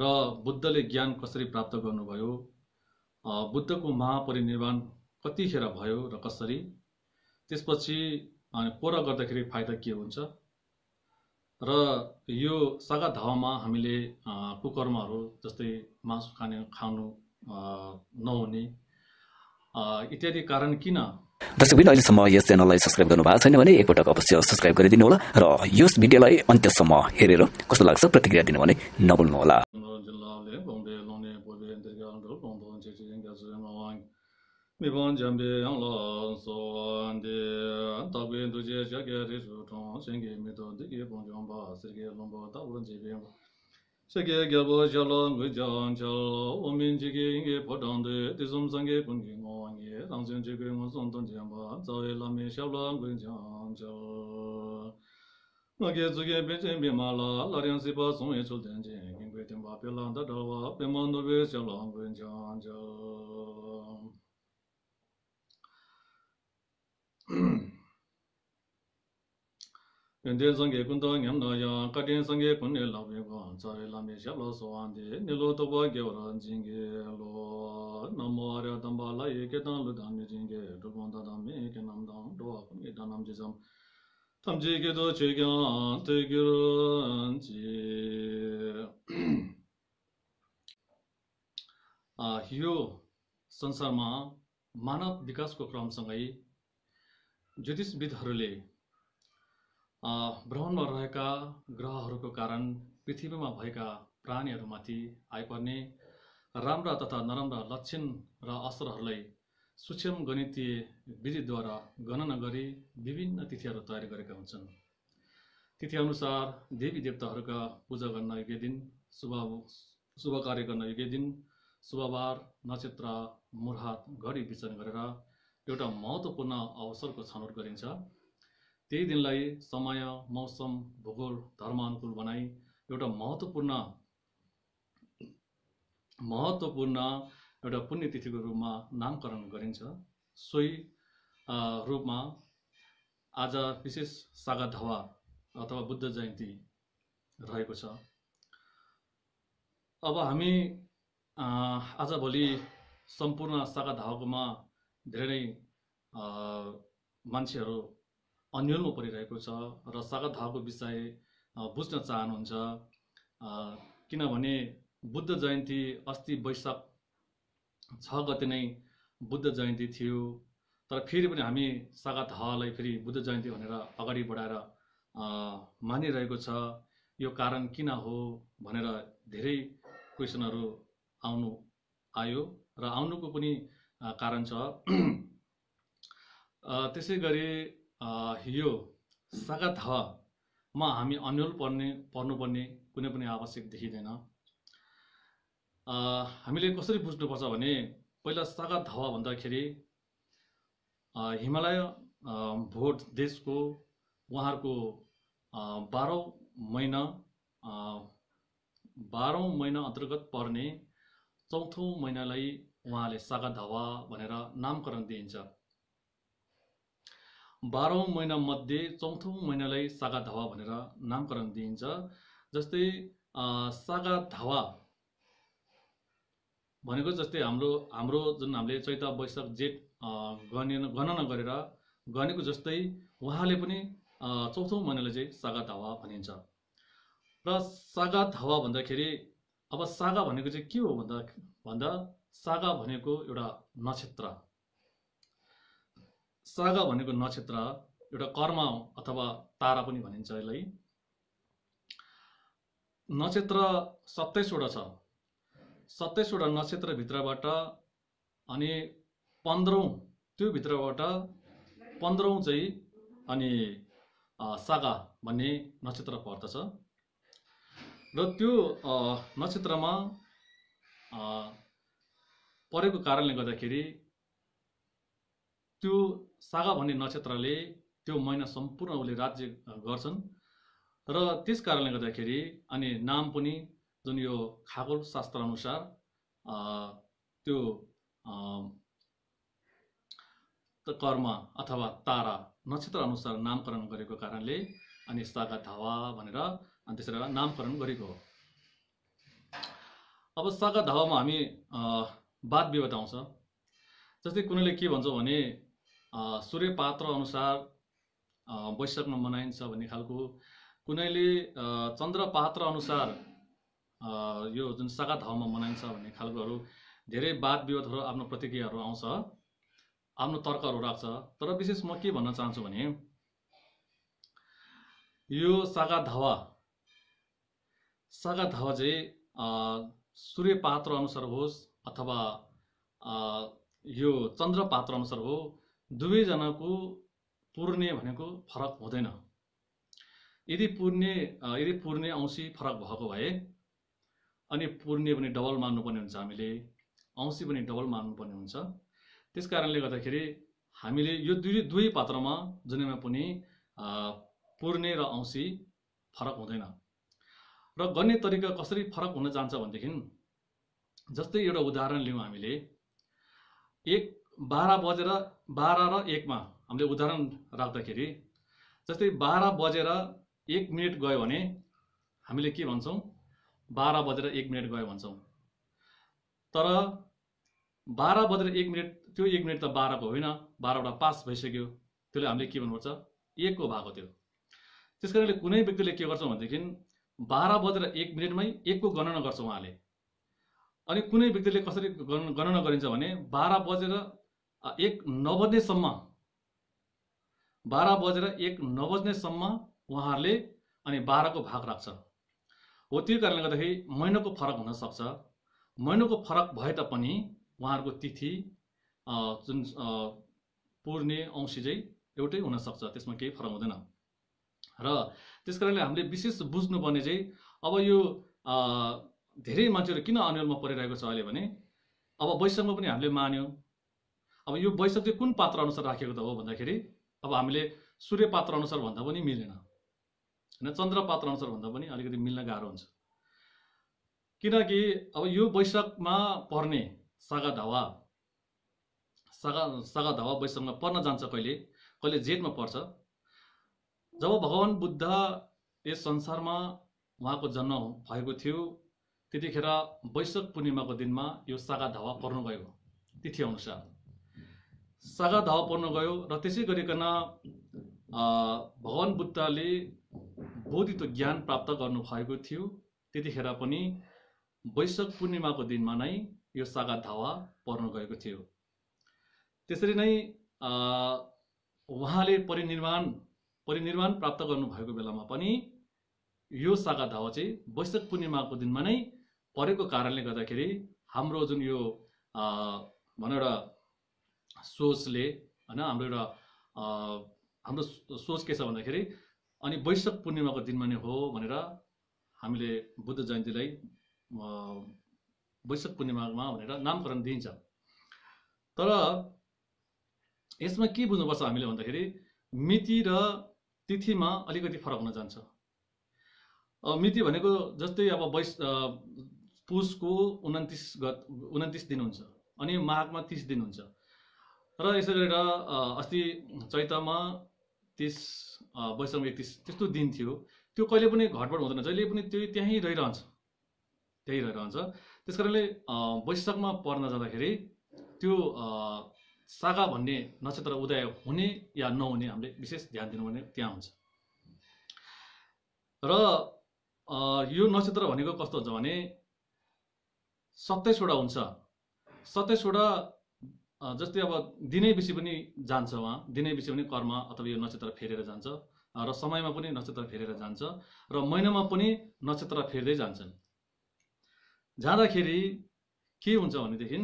र बुद्धले ज्ञान कसरी प्राप्त गर्नुभयो, बुद्धको महापरिनिर्वाण कतिखेर भयो र कसरी, त्यसपछि पोरा गर्दाखेरि फाइदा के हुन्छ र यो सागा दावामा हामीले कुकर्महरू जस्तै मासु खानु नहुने इत्यादि कारण किन। दर्शकबिन अहिलेसम्म यस च्यानललाई सब्सक्राइब गर्नुभएको छैन भने एकपटक अवश्य सब्सक्राइब गरिदिनु होला र यस भिडियोलाई अन्त्यसम्म हेरेर कस्तो लाग्छ प्रतिक्रिया दिनु भने नभुल्नु होला। Sege gyabo jalo gujan jalo omin jige inge podande tisum sange kunge ngonge tangsen jige ngonson tonjamba zawe lame shabla gujan jalo Nage zuge beche bimala laryan sipa songe chuldenje ingwe temba pelanda dawa pemando be shabla gujan jalo Yende sange kunta nyamna ya katin sange punne lawe kwa Tsare lami shabla sohande nilo toba gyawran jinge lo Namo arya tamba laye ketan ludami jinge Dukvanta dami kenamdam doa kumi danam jizam Tamji keto chekyan te gyuran ji Hiyo sansarma manav vikas ko kram sangai Jyotish vidharule ब्रह्माण्डमा रहेका ग्रहहरूको कारण पृथ्वीमा भएका प्राणीहरूमाथि आइपर्ने राम्रा तथा नराम्रा लक्षण र असरहरूलाई सूक्ष्म गणितीय विधिद्वारा गणना गरी विभिन्न तिथिहरू तयार गरेका हुन्छन्। तिथिअनुसार देवी देवताहरूका पूजा गर्न योग्य दिन, शुभ कार्य गर्न योग्य दिन, शुभबार, नक्षत्र, मुहूर्त, घडी विचार गरेर एउटा महत्त्वपूर्ण अवसरको छनौट गरिन्छ। त्यही दिनलाई समय, मौसम, भूगोल, धर्मानुकूल बनाई एउटा महत्त्वपूर्ण एउटा पुण्यतिथिको रूपमा नामकरण गरिन्छ। सोही रूपमा आज विशेष सागा दावा अथवा बुद्ध जयन्ती रहेको छ। अब हामी आजभोलि सम्पूर्ण सागा दावाकोमा धेरै नै मान्छेहरू अन्यलमा परिरहेको छ र सागा दावाको विषय बुझ्न चाहनुहुन्छ किनभने बुद्ध जयन्ती अस्ति वैशाख 6 गते नै बुद्ध जयन्ती थियो, तर फेरि पनि हामी सागा दावालाई फेरि बुद्ध जयन्ती भनेर अगाडि बढाएर मानिरहेको छ। यो कारण किन हो भनेर धेरै क्वेशनहरू आयो र आउनुको पनि कारण छ। त्यसैगरी यो सागा दावामा हामी अन्यल पर्नुपर्ने कुनै पनि आवश्यक देखिँदैन। हामीले कसरी बुझ्नुपर्छ भने पहिला सागा दावा भन्दाखेरि हिमालय भोट देशको उहाँहरूको 12 महिना अन्तर्गत पर्ने चौथो महिनालाई उहाँले सागा दावा भनेर नामकरण दिइन्छ। 12 महिना मध्ये चौथो महिनालाई सागा दावा भनेर नामकरण दिइन्छ। जस्तै सागा दावा भनेको जस्तै हाम्रो जुन हामीले चैत्र, वैशाख, जेठ गणना गरेर गनेको जस्तै उहाँले पनि चौथो महिनालाई चाहिँ सागा दावा भनिन्छ। र सागा दावा भन्दाखेरि अब सागा भनेको चाहिँ के हो भन्दा सागा भनेको एउटा नक्षत्र, सागा भनेको नक्षत्र एउटा कर्म अथवा तारा पनि भनिन्छ। यसलाई नक्षत्र 27 वटा छ। 27 वटा नक्षत्र भित्रबाट अनि 15 त्यो भित्रबाट 15 चाहिँ अनि सागा भन्ने नक्षत्र पर्दछ र त्यो नक्षत्रमा परेको कारणले गर्दाखेरि त्यो सागा भन्ने नक्षत्रले त्यो महिना सम्पूर्ण उले राज्य गर्छन् र त्यस कारणले गर्दाखेरि अनि नाम पनि जुन यो खगोल शास्त्र अनुसार त्यो कर्म अथवा तारा नक्षत्र अनुसार नामकरण गरेको कारणले अनि सागा दावा भनेर अनि त्यसरी नामकरण गरेको हो। अब सागा दावामा हामी वाद विवाद आउँछ। जस्तै कुनैले के भन्छ भने सूर्य पात्र अनुसार वैशाखमा मनाइन्छ भन्ने खालको, कुनैले चन्द्र पात्र अनुसार यो जुन सागा दावामा मनाइन्छ भन्ने खालकोहरू धेरै वाद विवादहरू आफ्नो प्रतिक्रियाहरू आउँछ, आफ्नो तर्कहरू राख्छ। तर विशेष म के भन्न चाहन्छु भने यो सागा दावा चाहिँ सूर्य पात्र अनुसार होस् अथवा यो चन्द्र पात्र अनुसार हो, दुवैजनाको पूर्णे भनेको फरक हुँदैन। यदि पूर्णे औँसी फरक भएको भए, अनि पूर्णे पनि डबल मान्नुपर्ने हुन्छ, हामीले औँसी पनि डबल मान्नुपर्ने हुन्छ। त्यस कारणले गर्दाखेरि हामीले यो दुई पात्रमा जुनैमा पनि पूर्णे र औँसी फरक हुँदैन। र गर्ने तरिका कसरी फरक हुन जान्छ भनेदेखि, जस्तै एउटा उदाहरण लियौँ हामीले, एक 12:12 र 1 हामीले उदाहरण राख्दाखेरि, जस्तै 12:01 गयो भने हामीले के भन्छौँ, 12:01 गयो भन्छौँ। तर 12:01 त्यो 1 मिनट त 12 को होइन, 12 वटा पास भइसक्यो, त्यसले हामीले के भन्नुपर्छ, 1 को भाग हो त्यो। त्यस कारणले कुनै व्यक्तिले के गर्छ भनेदेखि 12:01 को गणना गर्छ उहाँले। अनि कुनै व्यक्तिले कसरी गणना गरिन्छ भने 12:01 नबज्नेसम्म उहाँहरूले अनि 12 को भाग राख्छ। हो, त्यो कारणले गर्दाखेरि महिनाको फरक हुन सक्छ। महिनाको फरक भए तापनि उहाँहरूको तिथि जुन पूर्णे औँसी चाहिँ एउटै हुन सक्छ, त्यसमा केही फरक हुँदैन। र त्यसकारणले हामीले विशेष बुझ्नुपर्ने चाहिँ, अब यो धेरै मान्छेहरू किन अन्यलमा परिरहेको छ अहिले भने, अब वैशाखमा पनि हामीले मान्यौँ, अब यो वैशाख चाहिँ कुन पात्र अनुसार राखेको त हो भन्दाखेरि, अब हामीले सूर्य पात्र अनुसार भन्दा पनि मिलेन होइन, चन्द्र पात्र अनुसार भन्दा पनि अलिकति मिल्न गाह्रो हुन्छ। किनकि अब यो वैशाखमा पर्ने सागा दावा वैशाखमा पर्न जान्छ। कहिले कहिले जेठमा पर्छ। जब भगवान बुद्ध यस संसारमा उहाँको जन्म भएको थियो, त्यतिखेर वैशाख पूर्णिमाको दिनमा यो सागा दावा पर्न गयो, तिथि अनुसार सागा दावा पर्न गयो। र त्यसै गरिकन भगवान बुद्धले बोधित्व ज्ञान प्राप्त गर्नुभएको थियो, त्यतिखेर पनि वैशाख पूर्णिमाको दिनमा नै यो सागा दावा पर्न गएको थियो। त्यसरी नै उहाँले परिनिर्वाण प्राप्त गर्नुभएको बेलामा पनि यो सागा दावा चाहिँ वैशाख पूर्णिमाको दिनमा नै परेको कारणले गर्दाखेरि हाम्रो जुन यो भनौँ एउटा सोचले हैन, हाम्रो सोच के छ भन्दाखेरि अनि वैशाख पूर्णिमाको दिनमा नै हो भनेर हामीले बुद्ध जयन्तीलाई वैशाख पूर्णिमामा भनेर नामकरण दिइन्छ। तर यसमा के बुझ्नुपर्छ हामीले भन्दाखेरि, मिति र तिथिमा अलिकति फरक हुन जान्छ। मिति भनेको जस्तै अब पुसको 29 दिन हुन्छ, अनि माघमा 30 दिन हुन्छ, र यसै गरेर अस्ति चैतमा 30, वैशाखमा 31 त्यस्तो दिन थियो। त्यो कहिले पनि घटबड हुँदैन, जहिले पनि त्यो त्यहीँ रहिरहन्छ। त्यस कारणले वैशाखमा पर्न जाँदाखेरि त्यो सागा भन्ने नक्षत्र उदय हुने या नहुने हामीले विशेष ध्यान दिनुपर्ने त्यहाँ हुन्छ। र यो नक्षत्र भनेको कस्तो हुन्छ भने 27 वटा हुन्छ। 27 वटा जस्तै अब दिनै बेसी पनि जान्छ, वहाँ दिनै बेसी पनि कर्म अथवा यो नक्षत्र फेरेर जान्छ, र समयमा पनि नक्षत्र फेरेर जान्छ, र महिनामा पनि नक्षत्र फेर्दै जान्छन्। जाँदाखेरि के हुन्छ भनेदेखि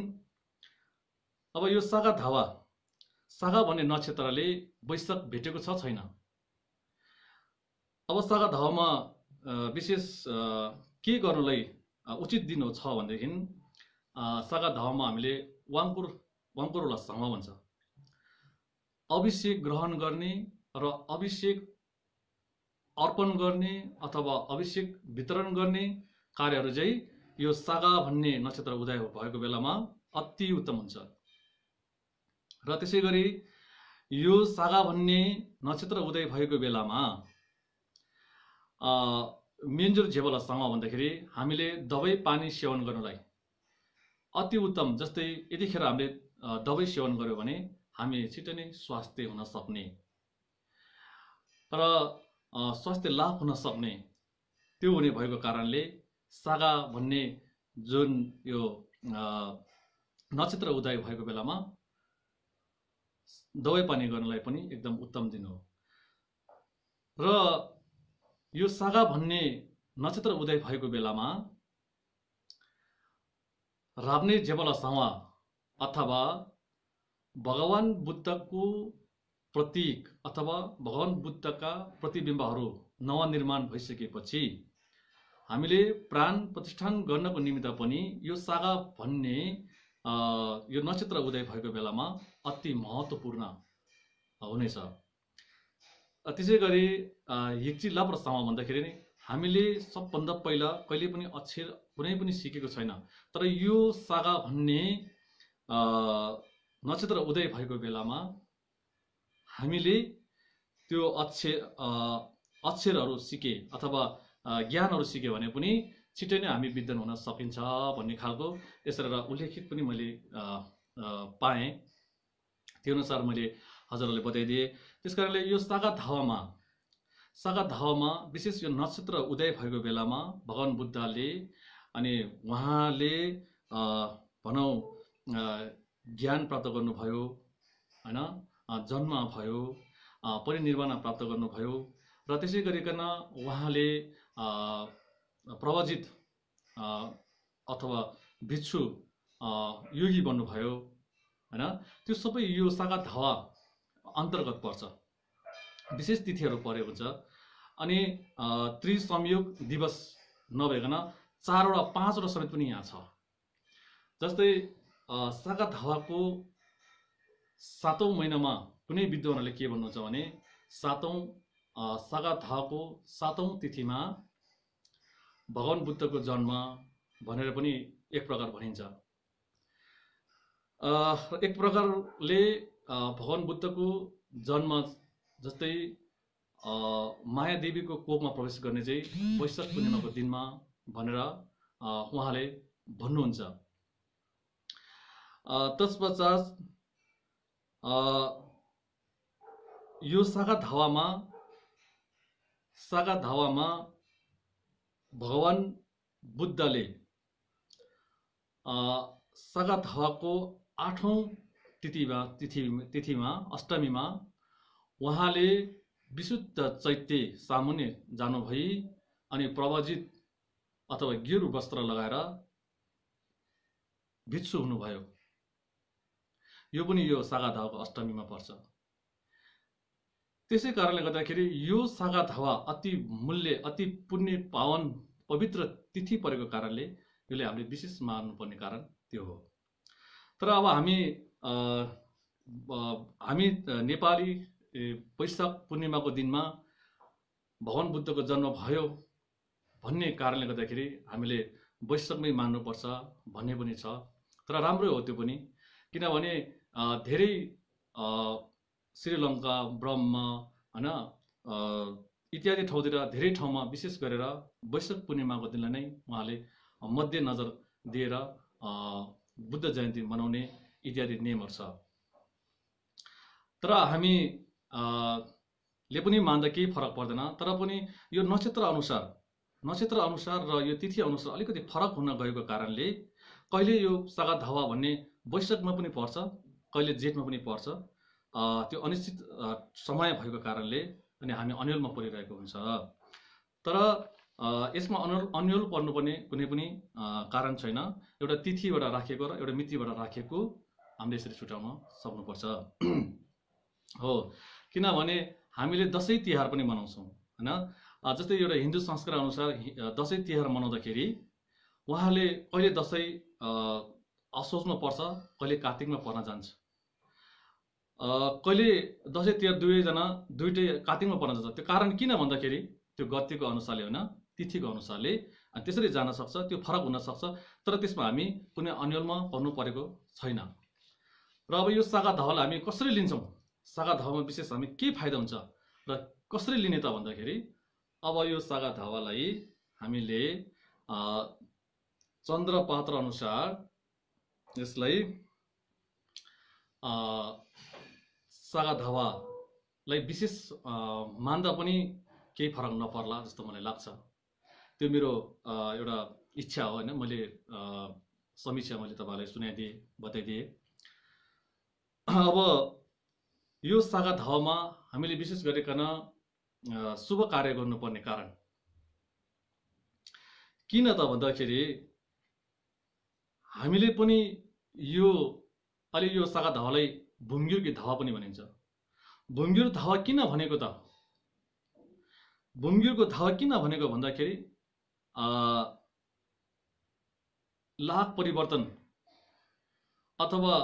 अब यो सागा भन्ने नक्षत्रले वैशाख भेटेको छ छैन। अब सागा दावामा विशेष के गर्नुलाई उचित दिन हो छ भनेदेखि, सागा दावामा हामीले वाङ्कुर लसङ भन्छ, अभिषेक ग्रहण गर्ने र अभिषेक अर्पण गर्ने अथवा अभिषेक वितरण गर्ने कार्यहरू चाहिँ यो सागा भन्ने नक्षत्र उदय भएको बेलामा अति उत्तम हुन्छ। र त्यसै गरी यो सागा भन्ने नक्षत्र उदय भएको बेलामा मेन्जर झेबला सँग भन्दाखेरि हामीले दबाई पानी सेवन गर्नलाई अति उत्तम। जस्तै यतिखेर हामीले दबाई सेवन गर्यो भने हामी छिटो नै स्वास्थ्य हुन सक्ने र स्वास्थ्य लाभ हुन सक्ने त्यो हुने भएको कारणले सागा भन्ने जुन यो नक्षत्र उदय भएको बेलामा दबाई पानी गर्नलाई पनि एकदम उत्तम दिन हो। र यो सागा भन्ने नक्षत्र उदय भएको बेलामा राब्ने जेबला सावा अथवा भगवान बुद्धको प्रतीक अथवा भगवान बुद्धका प्रतिबिम्बहरू नवनिर्माण भइसकेपछि हामीले प्राण प्रतिष्ठान गर्नको निमित्त पनि यो सागा भन्ने यो नक्षत्र उदय भएको बेलामा अति महत्त्वपूर्ण हुनेछ। त्यसैगरी हिक्ची लाप्रसामा भन्दाखेरि नि हामीले सबभन्दा पहिला कहिले पनि अक्षर कुनै पनि सिकेको छैन, तर यो सागा भन्ने नक्षत्र उदय भएको बेलामा हामीले त्यो अक्षरहरू सिके अथवा ज्ञानहरू सिक्यो भने पनि छिटै नै हामी विद्वान हुन सकिन्छ भन्ने खालको यसरी उल्लेखित पनि मैले पाएँ। त्यो अनुसार मैले हजुरहरूले बताइदिए। त्यसकारणले यो सागा धावामा विशेष यो नक्षत्र उदय भएको बेलामा भगवान बुद्धले अनि उहाँले भनौँ ज्ञान प्राप्त गर्नुभयो, हैन जन्म भयो, परिनिर्वाण प्राप्त गर्नुभयो र त्यसै गरिकन उहाँले प्रवजित अथवा भिक्षु योगी बन्नुभयो, हैन। त्यो सबै यो सागा धावा अन्तर्गत पर्छ। विशेष तिथिहरू परेको हुन्छ अनि त्रिसंयोग दिवस नभएकन 4 वटा 5 वटा समेत पनि यहाँ छ। जस्तै सागा धावाको 7औं महिनामा कुनै विद्वानहरूले के भन्नुहुन्छ भने सागा धावाको 7औं तिथिमा भगवान बुद्धको जन्म भनेर पनि एक प्रकार भनिन्छ। एक प्रकारले भगवान बुद्धको जन्म जस्तै माया देवीको कोखमा प्रवेश गर्ने चाहिँ वैशाख पूर्णिमाको दिनमा भनेर उहाँले भन्नुहुन्छ। तत्पश्चात यो सागा धावामा भगवान बुद्धले सागा धावाको 8औं तिथिमा अष्टमीमा उहाँले विशुद्ध चैत्य सामुन्ने जानु भई अनि प्रवजित अथवा गेरु वस्त्र लगाएर भिक्षु हुनुभयो। यो पनि यो सागा धावाको अष्टमीमा पर्छ। त्यसै कारणले गर्दाखेरि यो सागा धावा अति मूल्य अति पुण्य पावन पवित्र तिथि परेको कारणले यसले हामीले विशेष मान्नुपर्ने कारण त्यो हो। तर अब हामी नेपाली वैशाख पूर्णिमाको दिनमा भगवान बुद्धको जन्म भयो भन्ने कारणले गर्दाखेरि हामीले वैशाखमै मान्नुपर्छ भन्ने पनि छ। तर राम्रो हो त्यो पनि, किनभने धेरै श्रीलङ्का ब्रह्म हैन इत्यादि ठाउँतिर धेरै ठाउँमा विशेष गरेर वैशाख पूर्णिमाको दिनलाई नै उहाँले मध्यनजर दिएर बुद्ध जयन्ती मनाउने इत्यादि नियमहरू छ। तर हामीले पनि मान्दा केही फरक पर्दैन, तर पनि यो नक्षत्र अनुसार र यो तिथि अनुसार अलिकति फरक हुन गएको कारणले कहिले यो सागा धावा भन्ने वैशाखमा पनि पर्छ, कहिले जेठमा पनि पर्छ। त्यो अनिश्चित समय भएको कारणले अनि हामी अन्यलमा परिरहेको हुन्छ। तर यसमा अन्यल पर्नुपर्ने कुनै पनि कारण छैन। एउटा तिथिबाट राखेको र एउटा मितिबाट राखेको हामीले यसरी छुट्याउन सक्नुपर्छ हो। किनभने हामीले दसैँ तिहार पनि मनाउँछौँ, हैन। जस्तै एउटा हिन्दू संस्कार अनुसार दसैँ तिहार मनाउँदाखेरि उहाँले कहिले दसैँ असोजमा पर्छ, कहिले कार्तिकमा पर्न जान्छ, कहिले दसैँ तिहार दुईटै कार्तिकमा पर्न जान्छ। त्यो कारण किन भन्दाखेरि त्यो गतिको अनुसारले होइन, तिथिको अनुसारले त्यसरी जान सक्छ, त्यो फरक हुन सक्छ। तर त्यसमा हामी कुनै अन्यलमा पर्नु परेको छैन। र अब यो सागा धावालाई हामी कसरी लिन्छौँ, सागा धावामा विशेष हामी के फाइदा हुन्छ र कसरी लिने त भन्दाखेरि अब यो सागा धावालाई हामीले चन्द्रपात्र अनुसार यसलाई सागा धावालाई विशेष मान्दा पनि केही फरक नपर्ला जस्तो मलाई लाग्छ। त्यो मेरो एउटा इच्छा हो हैन। मैले समीक्षा मैले तपाईलाई सुनाइदिए बताइदिए। अब यो सागा धावामा हामीले विशेष गरिकन शुभ कार्य गर्नुपर्ने कारण किन त भन्दाखेरि हामीले पनि यो अलि यो सागा धावालाई भुङ्ग्युर कि धावा पनि भनिन्छ। भुङ्ग्युर धावा किन भनेको त भुङ्ग्युरको धावा किन भनेको भन्दाखेरि लाग परिवर्तन अथवा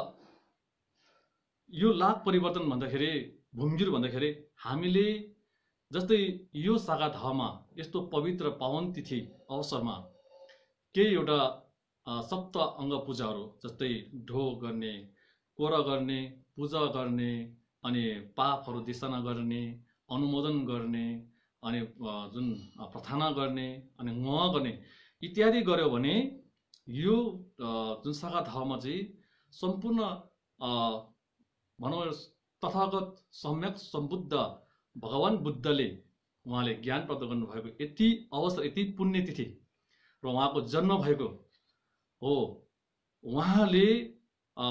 यो लाग परिवर्तन भन्दाखेरि भुङ्ग्युर भन्दाखेरि हामीले जस्तै यो सागा धावामा यस्तो पवित्र पावन तिथि अवसरमा केही एउटा सप्त अङ्ग पूजाहरू जस्तै ढो गर्ने कोरा गर्ने पूजा गर्ने अनि पापहरू दिशाना गर्ने अनुमोदन गर्ने अनि जुन प्रार्थना गर्ने अनि नुहा गर्ने इत्यादि गर्यो भने यो जुन सागा धावामा चाहिँ सम्पूर्ण भनौँ तथागत सम्यक सम्बुद्ध भगवान बुद्धले उहाँले ज्ञान प्राप्त गर्नुभएको यति अवसर यति पुण्यतिथि र उहाँको जन्म भएको हो। उहाँले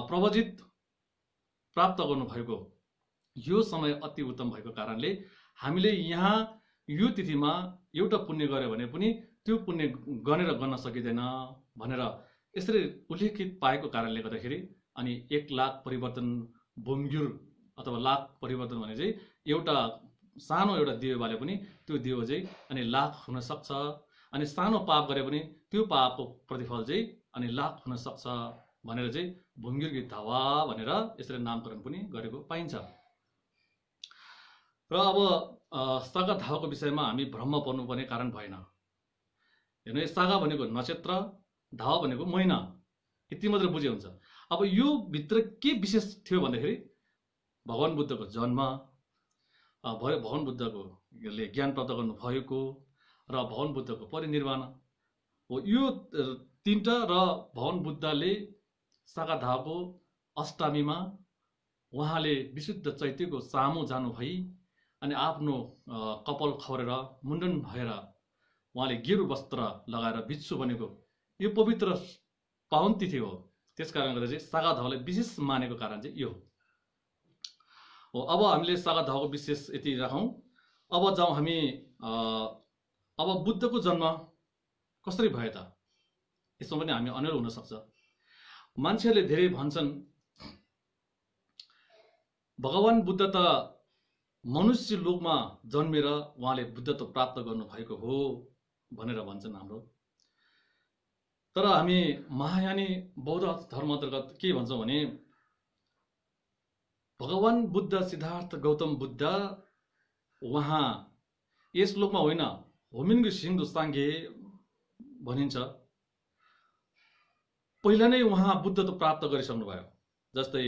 प्रवजित प्राप्त गर्नुभएको यो समय अति उत्तम भएको कारणले हामीले यहाँ यो तिथिमा एउटा पुण्य गर्यो भने पनि त्यो पुण्य गनेर गर्न सकिदैन भनेर यसरी उल्लेखित पाएको कारणले गर्दाखेरि अनि एक लाख परिवर्तन भुङ्ग्युर अथवा लाख परिवर्तन भने चाहिँ एउटा सानो एउटा दियो बाले पनि त्यो दियो चाहिँ अनि लाख हुन सक्छ। अनि सानो पाप गरे पनि त्यो पापको प्रतिफल चाहिँ अनि लाख हुन सक्छ भनेर चाहिँ भुङ्ग्युरकी धावा भनेर यसरी नामकरण पनि गरेको पाइन्छ। र अब सागा धावाको विषयमा हामी भ्रम पर्नुपर्ने कारण भएन। हेर्नु सागा भनेको नक्षत्र, धावा भनेको महिना, यति मात्र बुझे हुन्छ। अब यो भित्र के विशेष थियो भन्दाखेरि भगवान बुद्धको जन्म भयो, भगवान बुद्धकोले ज्ञान प्राप्त गर्नुभएको र भगवान बुद्धको परिनिर्वाण हो यो तीनटा। र भगवान बुद्धले सागा धावाको अष्टमीमा उहाँले विशुद्ध चैत्यको सामु जानु भई अनि आफ्नो कपाल खौरेर मुण्डन भएर उहाँले गेरु वस्त्र लगाएर बिच्छु बनेको यो पवित्र पावन तिथि हो। त्यसकारण गर्दा चाहिँ सागा धावालाई विशेष मानेको कारण चाहिँ यो हो। अब हामीले सागा धावाको विशेष यति राखौँ। अब जाउँ हामी अब बुद्धको जन्म कसरी भयो त? यसमा पनि हामी अनेर हुन सक्छ। मान्छेहरूले धेरै भन्छन् भगवान बुद्ध त मनुष्य लोकमा जन्मेर उहाँले बुद्धत्व प्राप्त गर्नुभएको हो भनेर भन्छन् हाम्रो। तर हामी महायानी बौद्ध धर्म अन्तर्गत के भन्छौँ भने भगवान बुद्ध सिद्धार्थ गौतम बुद्ध उहाँ यस लोकमा होइन होमिन्गु सिङ्गु साङ्गे भनिन्छ। पहिला नै उहाँ बुद्धत्व प्राप्त गरिसक्नु भयो। जस्तै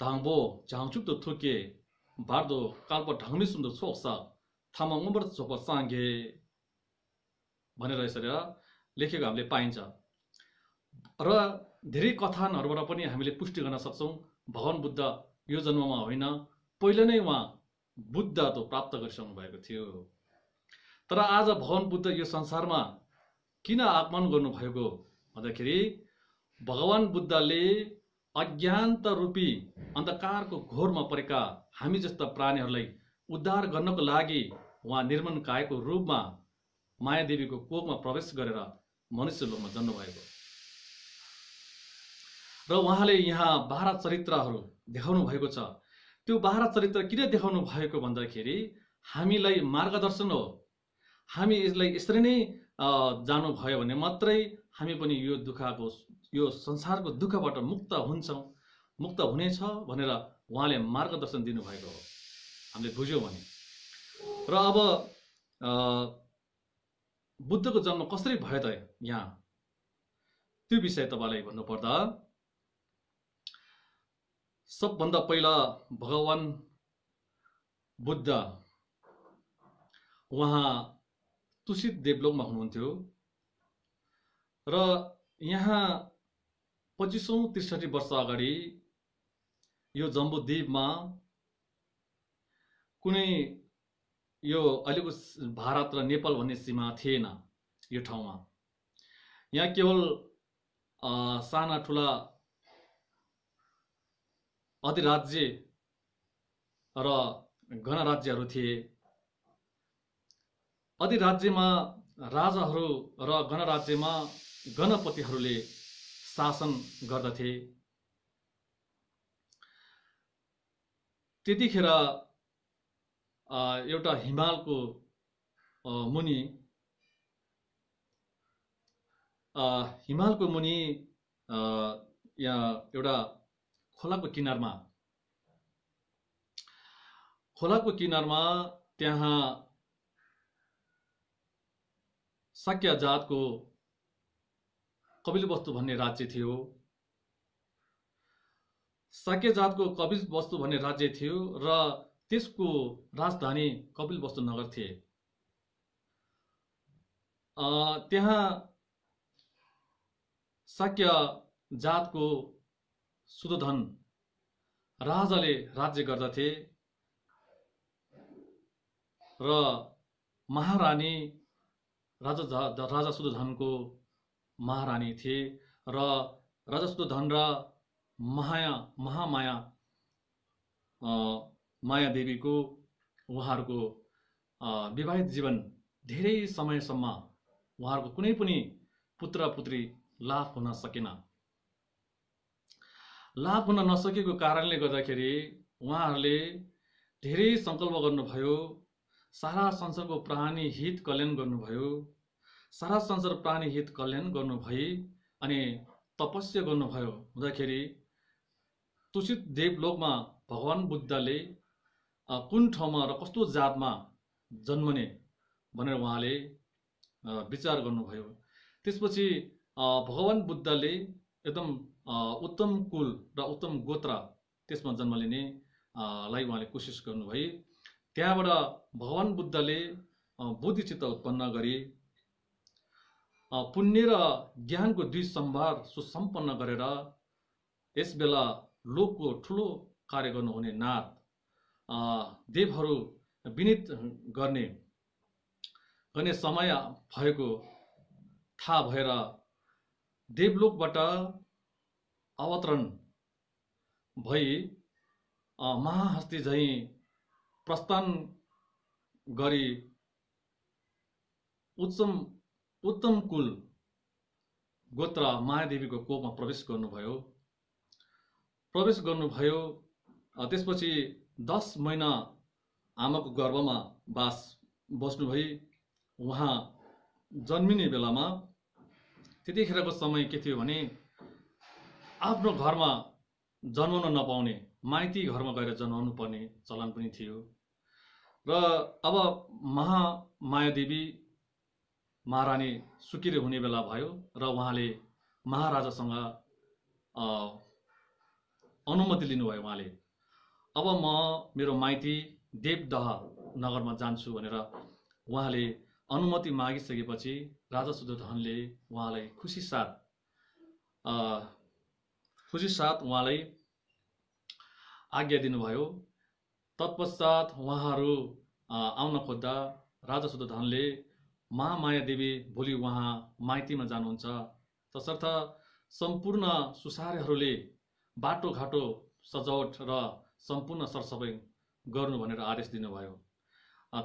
धाङबो झाङचुप त थुके बार्दो कालप ढाङ्मी सुन्दो छोक्सा थामाङबर छोप साङ्गे भनेर यसरी लेखेको हामीले पाइन्छ। र धेरै कथानहरूबाट पनि हामीले पुष्टि गर्न सक्छौँ भगवान बुद्ध यो जन्ममा होइन, पहिले नै उहाँ बुद्धत्व प्राप्त गरिसक्नु भएको थियो। तर आज भगवान बुद्ध यो संसारमा किन आगमन गर्नुभएको भन्दाखेरि भगवान बुद्धले अज्ञानता रूपी अन्धकारको घोरमा परेका हामी जस्ता प्राणीहरूलाई उद्धार गर्नको लागि उहाँ निर्मल कायको रूपमा मायादेवीको कोखमा प्रवेश गरेर मनुष्य लोकमा जन्म भएको र उहाँले यहाँ 12 चरित्रहरू देखाउनु भएको छ। त्यो 12 चरित्र किन देखाउनु भएको भन्दाखेरि हामीलाई मार्गदर्शन हो। हामी यसलाई यसरी नै जानु भयो भने मात्रै हामी पनि यो दुःखको यो संसारको दुःखबाट मुक्त हुन्छौँ, मुक्त हुनेछ भनेर उहाँले मार्गदर्शन दिनुभएको हो हामीले बुझ्यौँ भने। र अब बुद्धको जन्म कसरी भयो त यहाँ त्यो विषय तपाईलाई भन्नुपर्दा सबभन्दा पहिला भगवान बुद्ध वहाँ तुसित देवलोकमा हुनुहुन्थ्यो र यहाँ 25-63 वर्ष अगाडि यो जम्बूद्वीपमा कुनै यो अहिलेको भारत र नेपाल भन्ने सीमा थिएन। यो ठाउँमा यहाँ केवल साना ठुला अधिराज्य र गणराज्यहरू थिए। अधिराज्यमा राजाहरू र गणराज्यमा गणपतिहरूले शासन गर्दथे। त्यतिखेर एउटा हिमालको मुनि यहाँ एउटा खोलाको किनारमा त्यहाँ शाक्य जातको कपिलवस्तु भन्ने राज्य थियो। शाक्य जातको कपिलवस्तु भन्ने राज्य थियो र त्यसको राजधानी कपिलवस्तु नगर थिए। त्यहाँ शाक्य जातको सुदोधन राजाले राज्य गर्दथे र महारानी राजा सुदोधनको महारानी थिए र राजा सुदोधन र महामाया देवीको उहाँहरूको विवाहित जीवन धेरै समयसम्म उहाँहरूको कुनै पनि पुत्र पुत्री लाभ हुन सकेन। लाभ हुन नसकेको कारणले गर्दाखेरि उहाँहरूले धेरै संकल्प गर्नुभयो। सारा संसारको प्राणी हित कल्याण गर्नुभयो। सारा संसार प्राणी हित कल्याण गर्नुभई अनि तपस्या गर्नुभयो हुँदाखेरि तुसित देवलोकमा भगवान बुद्धले कुन ठाउँमा र कस्तो जातमा जन्मने भनेर उहाँले विचार गर्नुभयो। त्यसपछि भगवान बुद्धले एकदम उत्तम कुल र उत्तम गोत्र त्यसमा जन्म लिने लाई उहाँले कोसिस गर्नुभयो। त्यहाँबाट भगवान बुद्धले बोधिचित्त उत्पन्न गरी पुण्य र ज्ञानको दुई सम्भार सुसम्पन्न गरेर यस बेला लोकको ठुलो कार्य गर्नुहुने नाथ देवहरू विनीत गर्ने समय भएको थाहा भएर देवलोकबाट अवतरण भई महाहस्ती झैं प्रस्थान गरी उत्तम कुल गोत्र महादेवीको कोपमा प्रवेश गर्नुभयो। त्यसपछि 10 महिना आमाको गर्भमा बस्नुभई उहाँ जन्मिने बेलामा त्यतिखेरको समय के थियो भने आफ्नो घरमा जन्माउन नपाउने माइती घरमा गएर जन्माउनु पर्ने चलन पनि थियो र अब महामायादेवी महारानी सुकिरे हुने बेला भयो र उहाँले महाराजासँग अनुमति लिनुभयो। उहाँले अब म मेरो माइती देवदह नगरमा जान्छु भनेर उहाँले अनुमति मागिसकेपछि राजा सुदोधनले उहाँलाई खुसी साथ उहाँलाई आज्ञा दिनुभयो। तत्पश्चात उहाँहरू आउन खोज्दा राजा सुदोधनले महामाया देवी भोलि उहाँ माइतीमा जानुहुन्छ, तसर्थ सम्पूर्ण सुसारेहरूले बाटोघाटो सजावट र सम्पूर्ण सरसफाइ गर्नु भनेर आदेश दिनुभयो।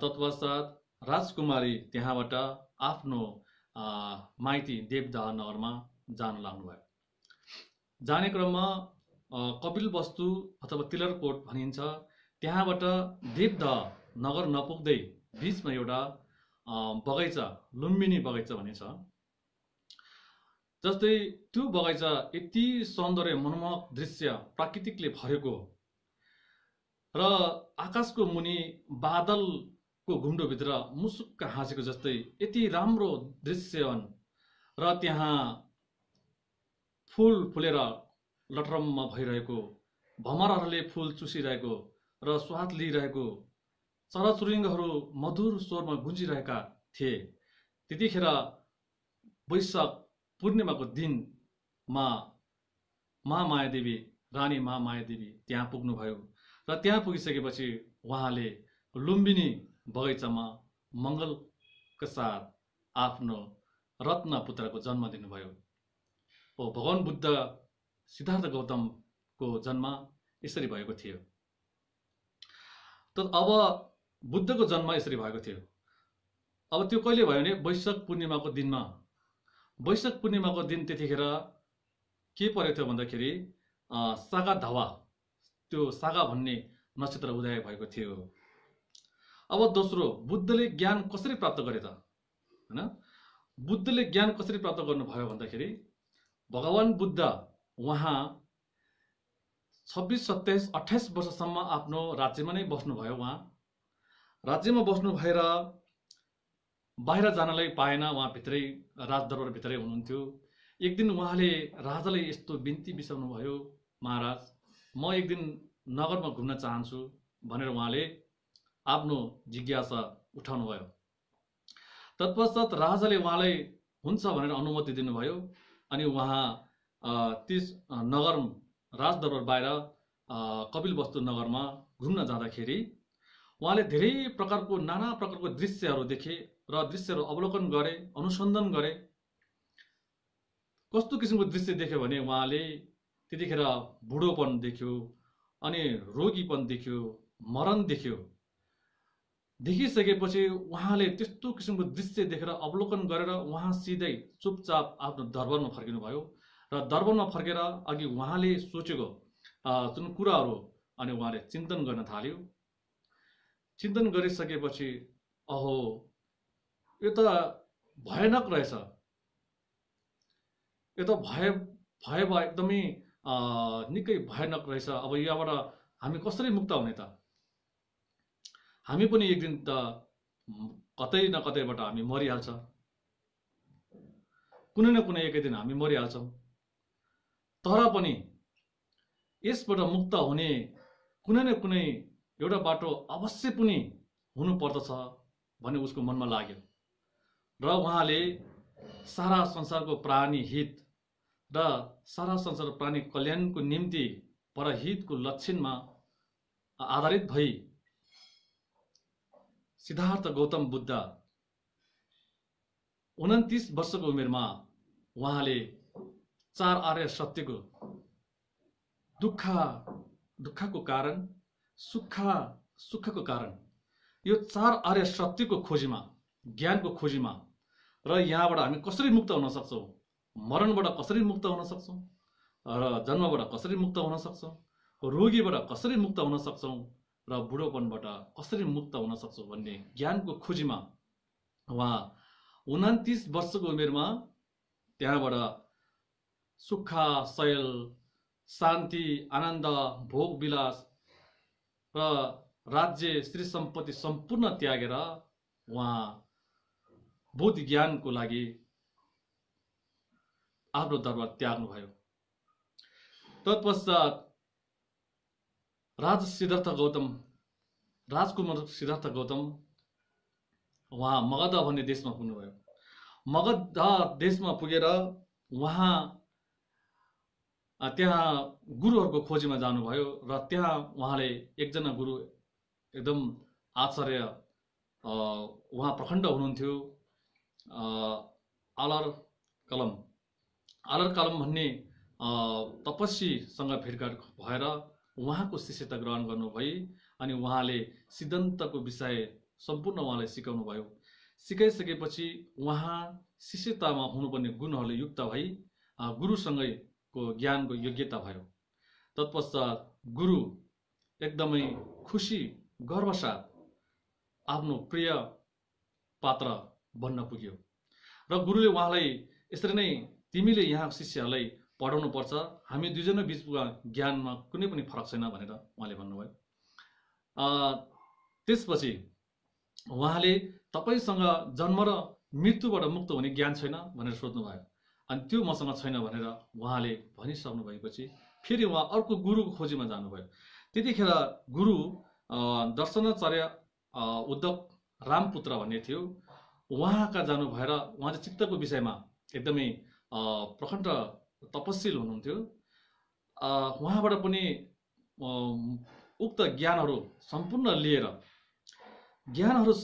तत्पश्चात राजकुमारी त्यहाँबाट आफ्नो माइती देवदह नगरमा जान लाग्नुभयो। जाने क्रममा कपिलवस्तु अथवा तिलरकोट भनिन्छ त्यहाँबाट देवदह नगर नपुग्दै बीचमा एउटा बगैँचा लुम्बिनी बगैँचा भनिन्छ। जस्तै त्यो बगैँचा यति सौन्दर्य मनमोहक दृश्य प्राकृतिकले भरेको र आकाशको मुनि बादलको घुम्डोभित्र मुसुक्क हाँसेको जस्तै यति राम्रो दृश्यवन र त्यहाँ फूल फुलेर लटरम्म भइरहेको, भमराहरूले फूल चुसिरहेको र स्वाद लिइरहेको चराचुरुङ्गीहरू मधुर स्वरमा गुन्जिरहेका थिए। त्यतिखेर वैशाख पूर्णिमाको दिनमा महामायादेवी रानी महामायादेवी त्यहाँ पुग्नुभयो र त्यहाँ पुगिसकेपछि उहाँले लुम्बिनी बगैँचामा मङ्गलका साथ आफ्नो रत्नपुत्रको जन्म दिनुभयो। भगवान बुद्ध सिद्धार्थ गौतमको जन्म यसरी भएको थियो। त अब बुद्धको जन्म यसरी भएको थियो। अब त्यो कहिले भयो भने वैशाख पूर्णिमाको दिनमा। वैशाख पूर्णिमाको दिन त्यतिखेर के परेको थियो भन्दाखेरि सागा दावा, त्यो सागा भन्ने नक्षत्र उदय भएको थियो। अब दोस्रो, बुद्धले ज्ञान कसरी प्राप्त गरे त, हैन? बुद्धले ज्ञान कसरी प्राप्त गर्नुभयो भन्दाखेरि भगवान बुद्ध उहाँ 26, 27, 28 वर्षसम्म आफ्नो राज्यमा नै बस्नुभयो। उहाँ राज्यमा बस्नु भएर बाहिर जानलाई पाएन, उहाँ भित्रै राजदरबार भित्रै हुनुहुन्थ्यो। एक दिन उहाँले राजालाई यस्तो बिन्ती बिसाउनु भयो, महाराज म एक दिन नगरमा घुम्न चाहन्छु भनेर उहाँले आफ्नो जिज्ञासा उठाउनु भयो। तत्पश्चात राजाले उहाँलाई हुन्छ भनेर अनुमति दिनुभयो अनि उहाँ त्यस नगर राजदरबार बाहिर कपिलवस्तु नगरमा घुम्न जाँदाखेरि उहाँले धेरै प्रकारको नाना प्रकारको दृश्यहरू देखे र दृश्यहरू अवलोकन गरे, अनुसन्धान गरे। कस्तो किसिमको दृश्य देख्यो भने उहाँले त्यतिखेर बुढोपन देख्यो अनि रोगीपन देख्यो, मरण देख्यो। देखिसकेपछि उहाँले त्यस्तो किसिमको दृश्य देखेर अवलोकन गरेर उहाँ सिधै चुपचाप आफ्नो दरबारमा फर्किनु भयो र दरबारमा फर्केर अघि उहाँले सोचेको जुन कुराहरू अनि उहाँले चिन्तन गर्न थाल्यो। चिन्तन गरिसकेपछि अहो यो त भयानक रहेछ, यो त भय एकदमै निकै भयानक रहेछ। अब यहाँबाट हामी कसरी मुक्त हुने त? हामी पनि एक दिन त कतै न कतैबाट हामी मरिहाल्छ, कुनै न कुनै एकै दिन हामी मरिहाल्छौँ। तर पनि यसबाट मुक्त हुने कुनै न कुनै एउटा बाटो अवश्य पनि हुनुपर्दछ भन्ने उसको मनमा लाग्यो र उहाँले सारा संसारको प्राणी हित र सारा संसार प्राणी कल्याणको निम्ति परहितको लक्षणमा आधारित भई सिद्धार्थ गौतम बुद्ध 29 वर्षको उमेरमा उहाँले 4 आर्य सत्यको दुःखको कारण, सुखको कारण, यो 4 आर्य सत्यको खोजीमा, ज्ञानको खोजीमा र यहाँबाट हामी कसरी मुक्त हुन सक्छौँ, मरणबाट कसरी मुक्त हुन सक्छौँ र जन्मबाट कसरी मुक्त हुन सक्छौँ, रोगीबाट कसरी मुक्त हुन सक्छौँ र बुढोपनबाट कसरी मुक्त हुन सक्छौँ भन्ने ज्ञानको खोजीमा उहाँ 29 वर्षको उमेरमा त्यहाँबाट सुख, शैल, शान्ति, आनन्द, भोग विलास र राज्य श्री सम्पत्ति सम्पूर्ण त्यागेर उहाँ बुद्ध ज्ञानको लागि आफ्नो दरबार त्याग्नुभयो। तत्पश्चात राजकुमार सिद्धार्थ गौतम उहाँ मगध भन्ने देशमा पुग्नुभयो। मगध देशमा पुगेर उहाँ त्यहाँ गुरुहरूको खोजीमा जानुभयो र त्यहाँ उहाँले एकजना गुरु एकदम आचार्य उहाँ प्रखण्ड हुनुहुन्थ्यो, आलर कलम भन्ने तपस्वीसँग भेटघाट भएर उहाँको शिष्यता ग्रहण गर्नुभयो अनि उहाँले सिद्धान्तको विषय सम्पूर्ण उहाँलाई सिकाउनु भयो। सिकाइसकेपछि उहाँ शिष्यतामा हुनुपर्ने गुणहरूले युक्त भई गुरुसँगैको ज्ञानको योग्यता भयो। तत्पश्चात गुरु एकदमै खुसी गर्वसाथ आफ्नो प्रिय पात्र बन्न पुग्यो र गुरुले उहाँलाई यसरी नै तिमीले यहाँ शिष्यहरूलाई पढाउनु पर्छ, हामी दुईजना बिचमा ज्ञानमा कुनै पनि फरक छैन भनेर उहाँले भन्नुभयो। त्यसपछि उहाँले तपाईसँग जन्म र मृत्युबाट मुक्त हुने ज्ञान छैन भनेर सोध्नुभयो अनि त्यो मसँग छैन भनेर उहाँले भनिसक्नु भएपछि फेरि उहाँ अर्को गुरुको खोजीमा जानुभयो। त्यतिखेर गुरु दर्शनाचार्य उद्धव रामपुत्र भन्ने थियो वहाँ का जानु भएर वहाँ चाहिँ चित्तको विषयमा एकदमै प्रखण्ड तपस्वी हुनुहुन्थ्यो। वहाँबाट पनि उक्त ज्ञानहरू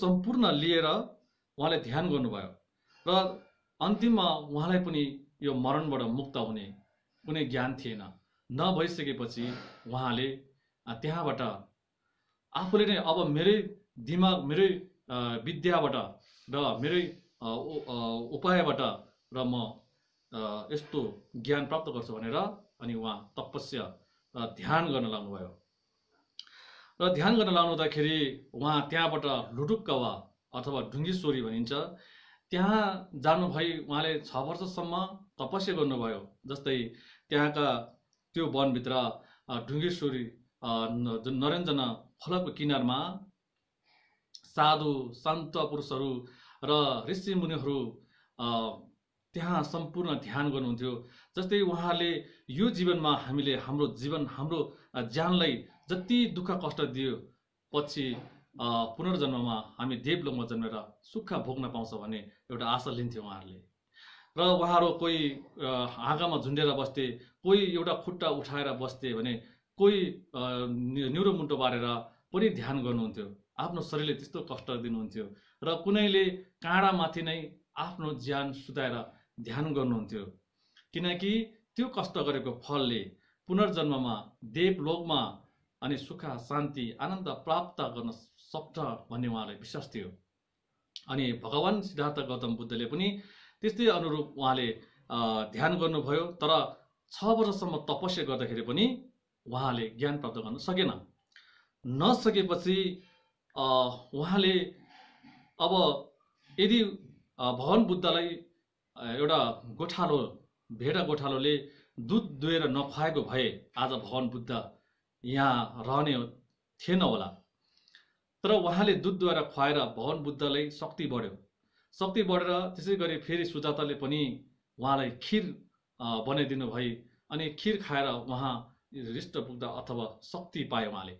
सम्पूर्ण लिएर उहाँले ध्यान गर्नुभयो र अन्तिममा उहाँलाई पनि यो मरणबाट मुक्त हुने कुनै ज्ञान थिएन। नभइसकेपछि उहाँले त्यहाँबाट आफूले नै अब मेरै दिमाग मेरै विद्याबाट र मेरै उपायबाट र म यस्तो ज्ञान प्राप्त गर्छु भनेर अनि उहाँ तपस्या ध्यान गर्न लाग्नुभयो। र ध्यान गर्न लाग्नुदाखेरि उहाँ त्यहाँबाट लुटुक्कावा अथवा ढुङ्गीश्वरी भनिन्छ त्यहाँ जानुभई उहाँले 6 वर्षसम्म तपस्या गर्नुभयो। जस्तै त्यहाँका त्यो वनभित्र ढुङ्गेश्वरी नरेन्जना खोलाको किनारमा साधु सन्त पुरुषहरू र ऋषि मुनिहरू त्यहाँ सम्पूर्ण ध्यान गर्नुहुन्थ्यो। जस्तै उहाँले यो जीवनमा हामीले हाम्रो जीवन हाम्रो ज्यानलाई जति दुःख कष्ट दियो पछि पुनर्जन्ममा हामी देवलोकमा जन्मेर सुख भोग्न पाउँछ भन्ने एउटा आशा लिन्थ्यो उहाँहरूले। र उहाँहरू कोही आँगामा झुन्डेर बस्थे, कोही एउटा खुट्टा उठाएर बस्थे भने कोही न्युरो मुन्टो बारेर पनि ध्यान गर्नुहुन्थ्यो। आफ्नो शरीरले त्यस्तो कष्ट दिनुहुन्थ्यो र कुनैले काँडामाथि नै आफ्नो ज्यान सुताएर ध्यान गर्नुहुन्थ्यो किनकि त्यो कष्ट गरेको फलले पुनर्जन्ममा देवलोकमा अनि सुख शान्ति आनन्द प्राप्त गर्न सक्छ भन्ने उहाँलाई विश्वास थियो। अनि भगवान सिद्धार्थ गौतम बुद्धले पनि त्यस्तै अनुरूप उहाँले ध्यान गर्नुभयो तर 6 वर्षसम्म तपस्या गर्दाखेरि पनि उहाँले ज्ञान प्राप्त गर्न सकेन। नसकेपछि उहाँले अब यदि भगवान बुद्धलाई एउटा गोठालो भेडा गोठालोले दुध दुहेर नखुवाएको भए आज भगवान बुद्ध यहाँ रहने थिएन होला। तर उहाँले दुध दुहेर खुवाएर भगवान बुद्धलाई शक्ति बढेर त्यसै गरी फेरि सुजाताले पनि उहाँलाई खीर बनाइदिनु भई अनि खीर खाएर उहाँ हृष्ट पुग्दा अथवा शक्ति पाए। उहाँले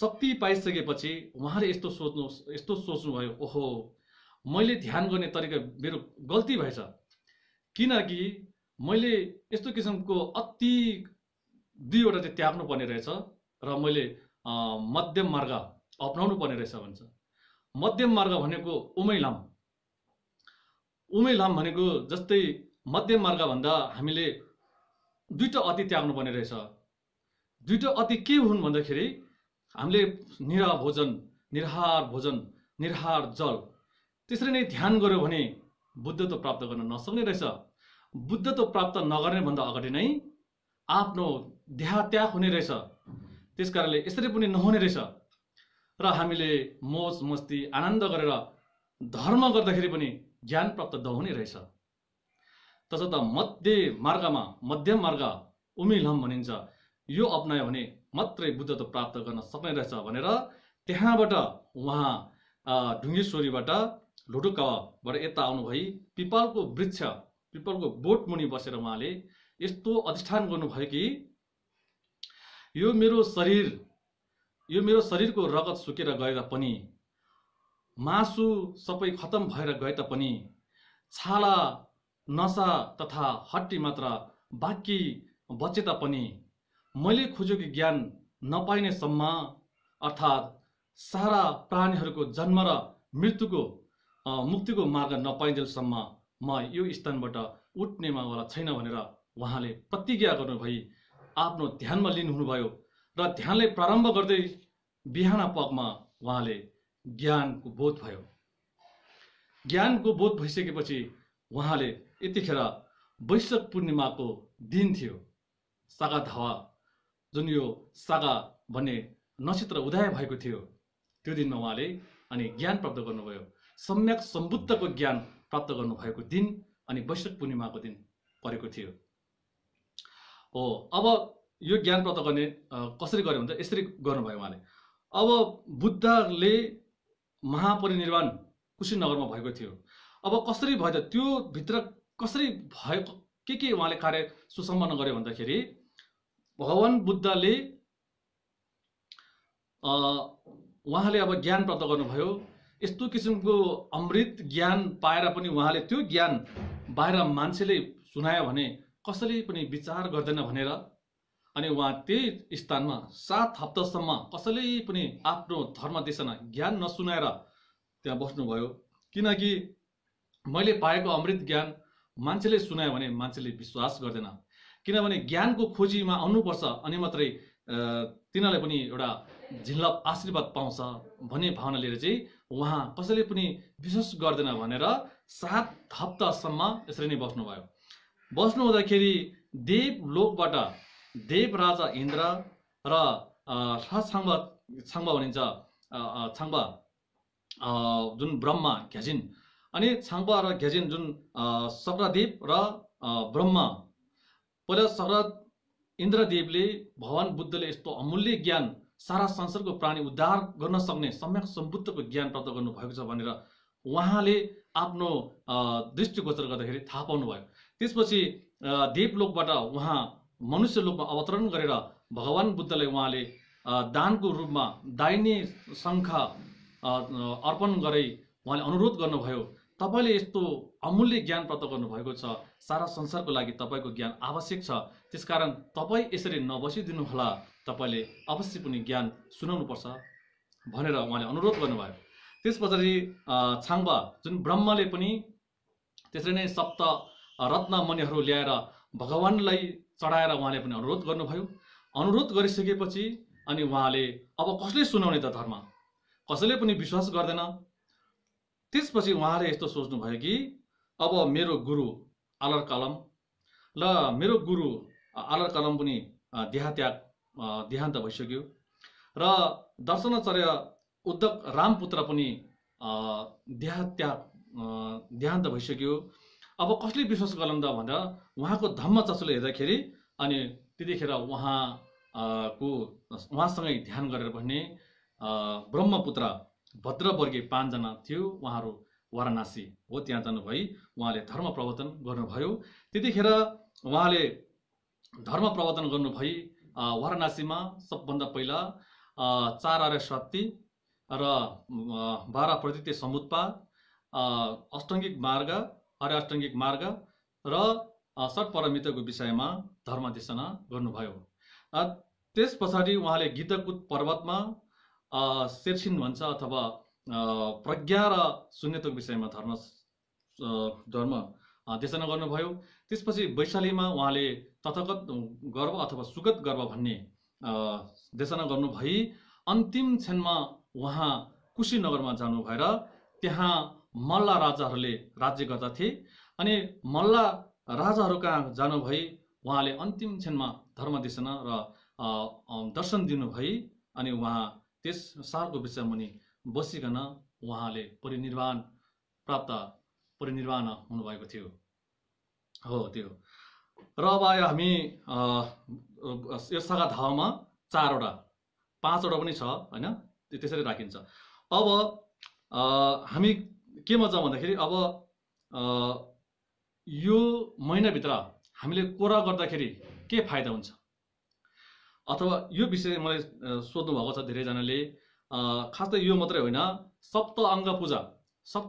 शक्ति पाइसकेपछि उहाँले यस्तो सोच्नुभयो ओहो मैले ध्यान गर्ने तरिका मेरो गल्ती भएछ किनकि मैले यस्तो किसिमको अति 2 वटा चाहिँ त्याग्नुपर्ने रहेछ र मैले मध्यम मार्ग अपनाउनु पर्ने रहेछ भन्छ। मध्यम मार्ग भनेको उमेलाम भनेको जस्तै मध्यम मार्ग भन्दा हामीले 2टा अति त्याग्नु पर्ने रहेछ। 2टा अति के हुन् भन्दाखेरि हामीले निराहार भोजन निराहार जल त्यसरी नै ध्यान गर्यो भने बुद्धत्व प्राप्त गर्न नसक्ने रहेछ। बुद्धत्व प्राप्त नगर्ने भन्दा अगाडि नै आफ्नो देह त्याग हुने रहेछ। त्यसकारणले यसरी पनि नहुने रहेछ र हामीले मोज मस्ती आनन्द गरेर धर्म गर्दाखेरि पनि ज्ञान प्राप्त नहुने रहेछ। तसर्थ मध्यम मार्ग उमिलम भनिन्छ यो अपनायो भने मात्रै बुद्धत्व प्राप्त गर्न सक्ने रहेछ भनेर त्यहाँबाट उहाँ ढुङ्गेश्वरीबाट लुटुकाबाट यता आउनुभई पिपलको बोट मुनि बसेर उहाँले यस्तो अधिष्ठान गर्नुभयो कि यो मेरो शरीरको रगत सुकेर गए तापनि मासु सबै खत्तम भएर गए तापनि छाला नसा तथा हड्डी मात्र बाँकी बचे तापनि मैले खोजेको ज्ञान नपाइनेसम्म अर्थात् सारा प्राणीहरूको जन्म र मृत्युको मुक्तिको मार्ग नपाइन्जेलसम्म म यो स्थानबाट उठ्नेमा वाला छैन भनेर उहाँले प्रतिज्ञा गर्नुभई आफ्नो ध्यानमा लिनुहुनुभयो। र ध्यानले प्रारम्भ गर्दै बिहान पगमा उहाँले ज्ञानको बोध भइसकेपछि उहाँले यतिखेर वैशाख पूर्णिमाको दिन थियो। सागा दावा जुन यो सागा भन्ने नक्षत्र उदय भएको थियो त्यो दिनमा उहाँले अनि ज्ञान प्राप्त गर्नुभयो। सम्यक सम्बुद्धको ज्ञान प्राप्त गर्नुभएको दिन अनि वैशाख पूर्णिमाको दिन परेको थियो। हो अब यो ज्ञान प्राप्त गर्ने कसरी गर्यो भन्दा यसरी गर्नुभयो उहाँले। अब बुद्धले महापरिनिर्वाण कुशीनगरमा भएको थियो। अब कसरी भयो त त्यो भित्र कसरी भयो के उहाँले कार्य सुसम्पन्न गर्यो भन्दाखेरि भगवान बुद्धले उहाँले अब ज्ञान प्राप्त गर्नुभयो। यस्तो किसिमको अमृत ज्ञान पाएर पनि उहाँले त्यो ज्ञान बाहिर मान्छेले सुनायो भने कसैले पनि विचार गर्दैन भनेर अनि उहाँ त्यही स्थानमा 7 हप्तासम्म कसैले पनि आफ्नो धर्मदेशना ज्ञान नसुनाएर त्यहाँ बस्नुभयो, किनकि मैले पाएको अमृत ज्ञान मान्छेले सुनायो भने मान्छेले विश्वास गर्दैन। किनभने ज्ञानको खोजीमा आउनुपर्छ अनि मात्रै तिनीहरूले पनि एउटा झिल्लप आशीर्वाद पाउँछ भन्ने भावना लिएर चाहिँ उहाँ कसैले पनि विश्वास गर्दैन भनेर 7 हप्तासम्म यसरी नै बस्नुभयो। बस्नु हुँदाखेरि देवलोकबाट देवराजा इन्द्र र छ्याङबा भनिन्छ छ्याङबा जुन ब्रह्मा घ्याजिन अनि छ्याङबा र घ्याजिन जुन शक्रदेव र ब्रह्मा पहिला इन्द्रदेवले भगवान बुद्धले यस्तो अमूल्य ज्ञान सारा संसारको प्राणी उद्धार गर्न सक्ने सम्यक सम्बुद्धको ज्ञान प्राप्त गर्नुभएको छ भनेर उहाँले आफ्नो दृष्टिगोचर गर्दाखेरि थाहा पाउनुभयो। त्यसपछि देवलोकबाट उहाँ मनुष्य लोकमा अवतरण गरेर भगवान बुद्धलाई उहाँले दानको रूपमा दाहिने शङ्ख अर्पण गरे। उहाँले अनुरोध गर्नुभयो तपाईले यस्तो अमूल्य ज्ञान प्राप्त गर्नुभएको छ, सारा संसारको लागि तपाईको ज्ञान आवश्यक छ, त्यसकारण तपाई यसरी नबसिदिनु होला, तपाईले अवश्य पनि ज्ञान सुनाउनुपर्छ भनेर उहाँले अनुरोध गर्नुभयो। त्यसपछि छ्याङबा जुन ब्रह्मले पनि त्यसरी नै 7 रत्नमणिहरू ल्याएर भगवानलाई चढाएर उहाँले पनि अनुरोध गर्नुभयो। अनुरोध गरिसकेपछि अनि उहाँले अब कसले सुनाउने त धर्म, कसैले पनि विश्वास गर्दैन। त्यसपछि उहाँले यस्तो सोच्नुभयो कि अब मेरो गुरु आलर कलम ल मेरो गुरु आलर कलम पनि देहान्त भइसक्यो र दर्शनाचार्य उद्धव रामपुत्र पनि देहान्त भइसक्यो, अब कसले विश्वास गरौँ त भनेर उहाँको धम्मचर्चाले हेर्दाखेरि अनि त्यतिखेर उहाँसँगै ध्यान गरेर भन्ने ब्रह्मपुत्र भद्रवर्गीय 5 जना थियो, उहाँहरू वाराणसी हो त्यहाँ जानुभई उहाँले धर्म प्रवर्तन गर्नुभयो। त्यतिखेर उहाँले धर्म प्रवर्तन गर्नुभई वाराणसीमा सबभन्दा पहिला 4 आर्य श्रात्ती र 12 प्रदित्य समुत्पाद अर्य अष्टाङ्गिक मार्ग र षट्परमितको विषयमा धर्मदेशना गर्नुभयो। त्यस पछाडि उहाँले गीतकुट पर्वतमा शेरसिन भन्छ अथवा प्रज्ञा र शून्यताको विषयमा धर्मदेशना गर्नुभयो। त्यसपछि वैशालीमा उहाँले तथागत गर्व अथवा सुगत गर्व भन्ने देशना गर्नुभई अन्तिम क्षणमा उहाँ कुशीनगरमा जानु भएर त्यहाँ मल्ल राजाहरूले राज्य गर्दा थिए अनि मल्ल राजाहरूका जानुभई उहाँले अन्तिम क्षणमा धर्मदेशना र दर्शन दिनुभई अनि उहाँ त्यस सारको विषयमुनि बसिकन उहाँले परिनिर्वाण हुनुभएको थियो। हो त्यो र अब आयो हामी यो सागा दावामा 4 वटा 5 वटा पनि छ हैन, त्यसरी राखिन्छ। अब हामी केमा जाउँ भन्दाखेरि अब यो महिनाभित्र हामीले कुरा गर्दाखेरि के फाइदा हुन्छ अथवा यो विषय मलाई सोध्नु भएको छ धेरैजनाले। खास त यो मात्रै होइन, सप्त अङ्ग पूजा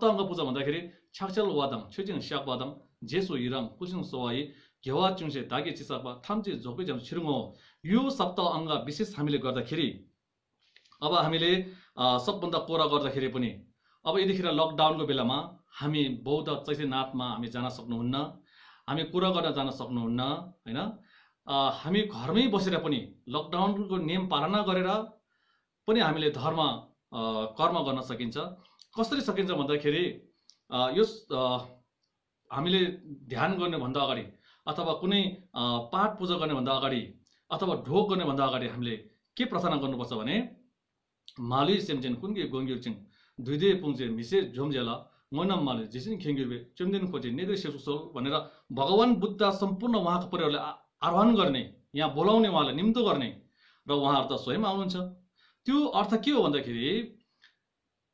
भन्दाखेरि छ्याक्छ्याल वादम छुचिङ स्याक वादम जेसो हिरम कुसिङ सोवाई घेवा चुङसे दागे चिसापा थाम्चे झोपे झम छिरुङ यो 7 अङ्ग विशेष हामीले गर्दाखेरि अब हामीले सबभन्दा कुरा गर्दाखेरि पनि अब यतिखेर लकडाउनको बेलामा हामी बौद्ध चैत्यनाथमा हामी जान सक्नुहुन्न, हामी कुरा गर्न जान सक्नुहुन्न हैन, हामी घरमै बसेर पनि लकडाउनको नियम पालना गरेर पनि हामीले धर्म कर्म गर्न सकिन्छ। कसरी सकिन्छ भन्दाखेरि यो हामीले ध्यान गर्नुभन्दा अगाडि अथवा कुनै पाठ पूजा गर्नुभन्दा अगाडि अथवा ढोग गर्नुभन्दा अगाडि हामीले के प्रार्थना गर्नुपर्छ भने माली सेमजेन कुनगे गोङ्गेलचिङ दुईदे पुङ्जे मिसे झोम्झेला मोनम माले जिसिन खेङ्गेबे चुम्देन खोजे नेदे सेसो भनेर भगवान बुद्ध सम्पूर्ण उहाँको परिवारले आह्वान गर्ने, यहाँ बोलाउने, उहाँलाई निम्तो गर्ने र उहाँहरू त स्वयं आउनुहुन्छ। त्यो अर्थ के हो भन्दाखेरि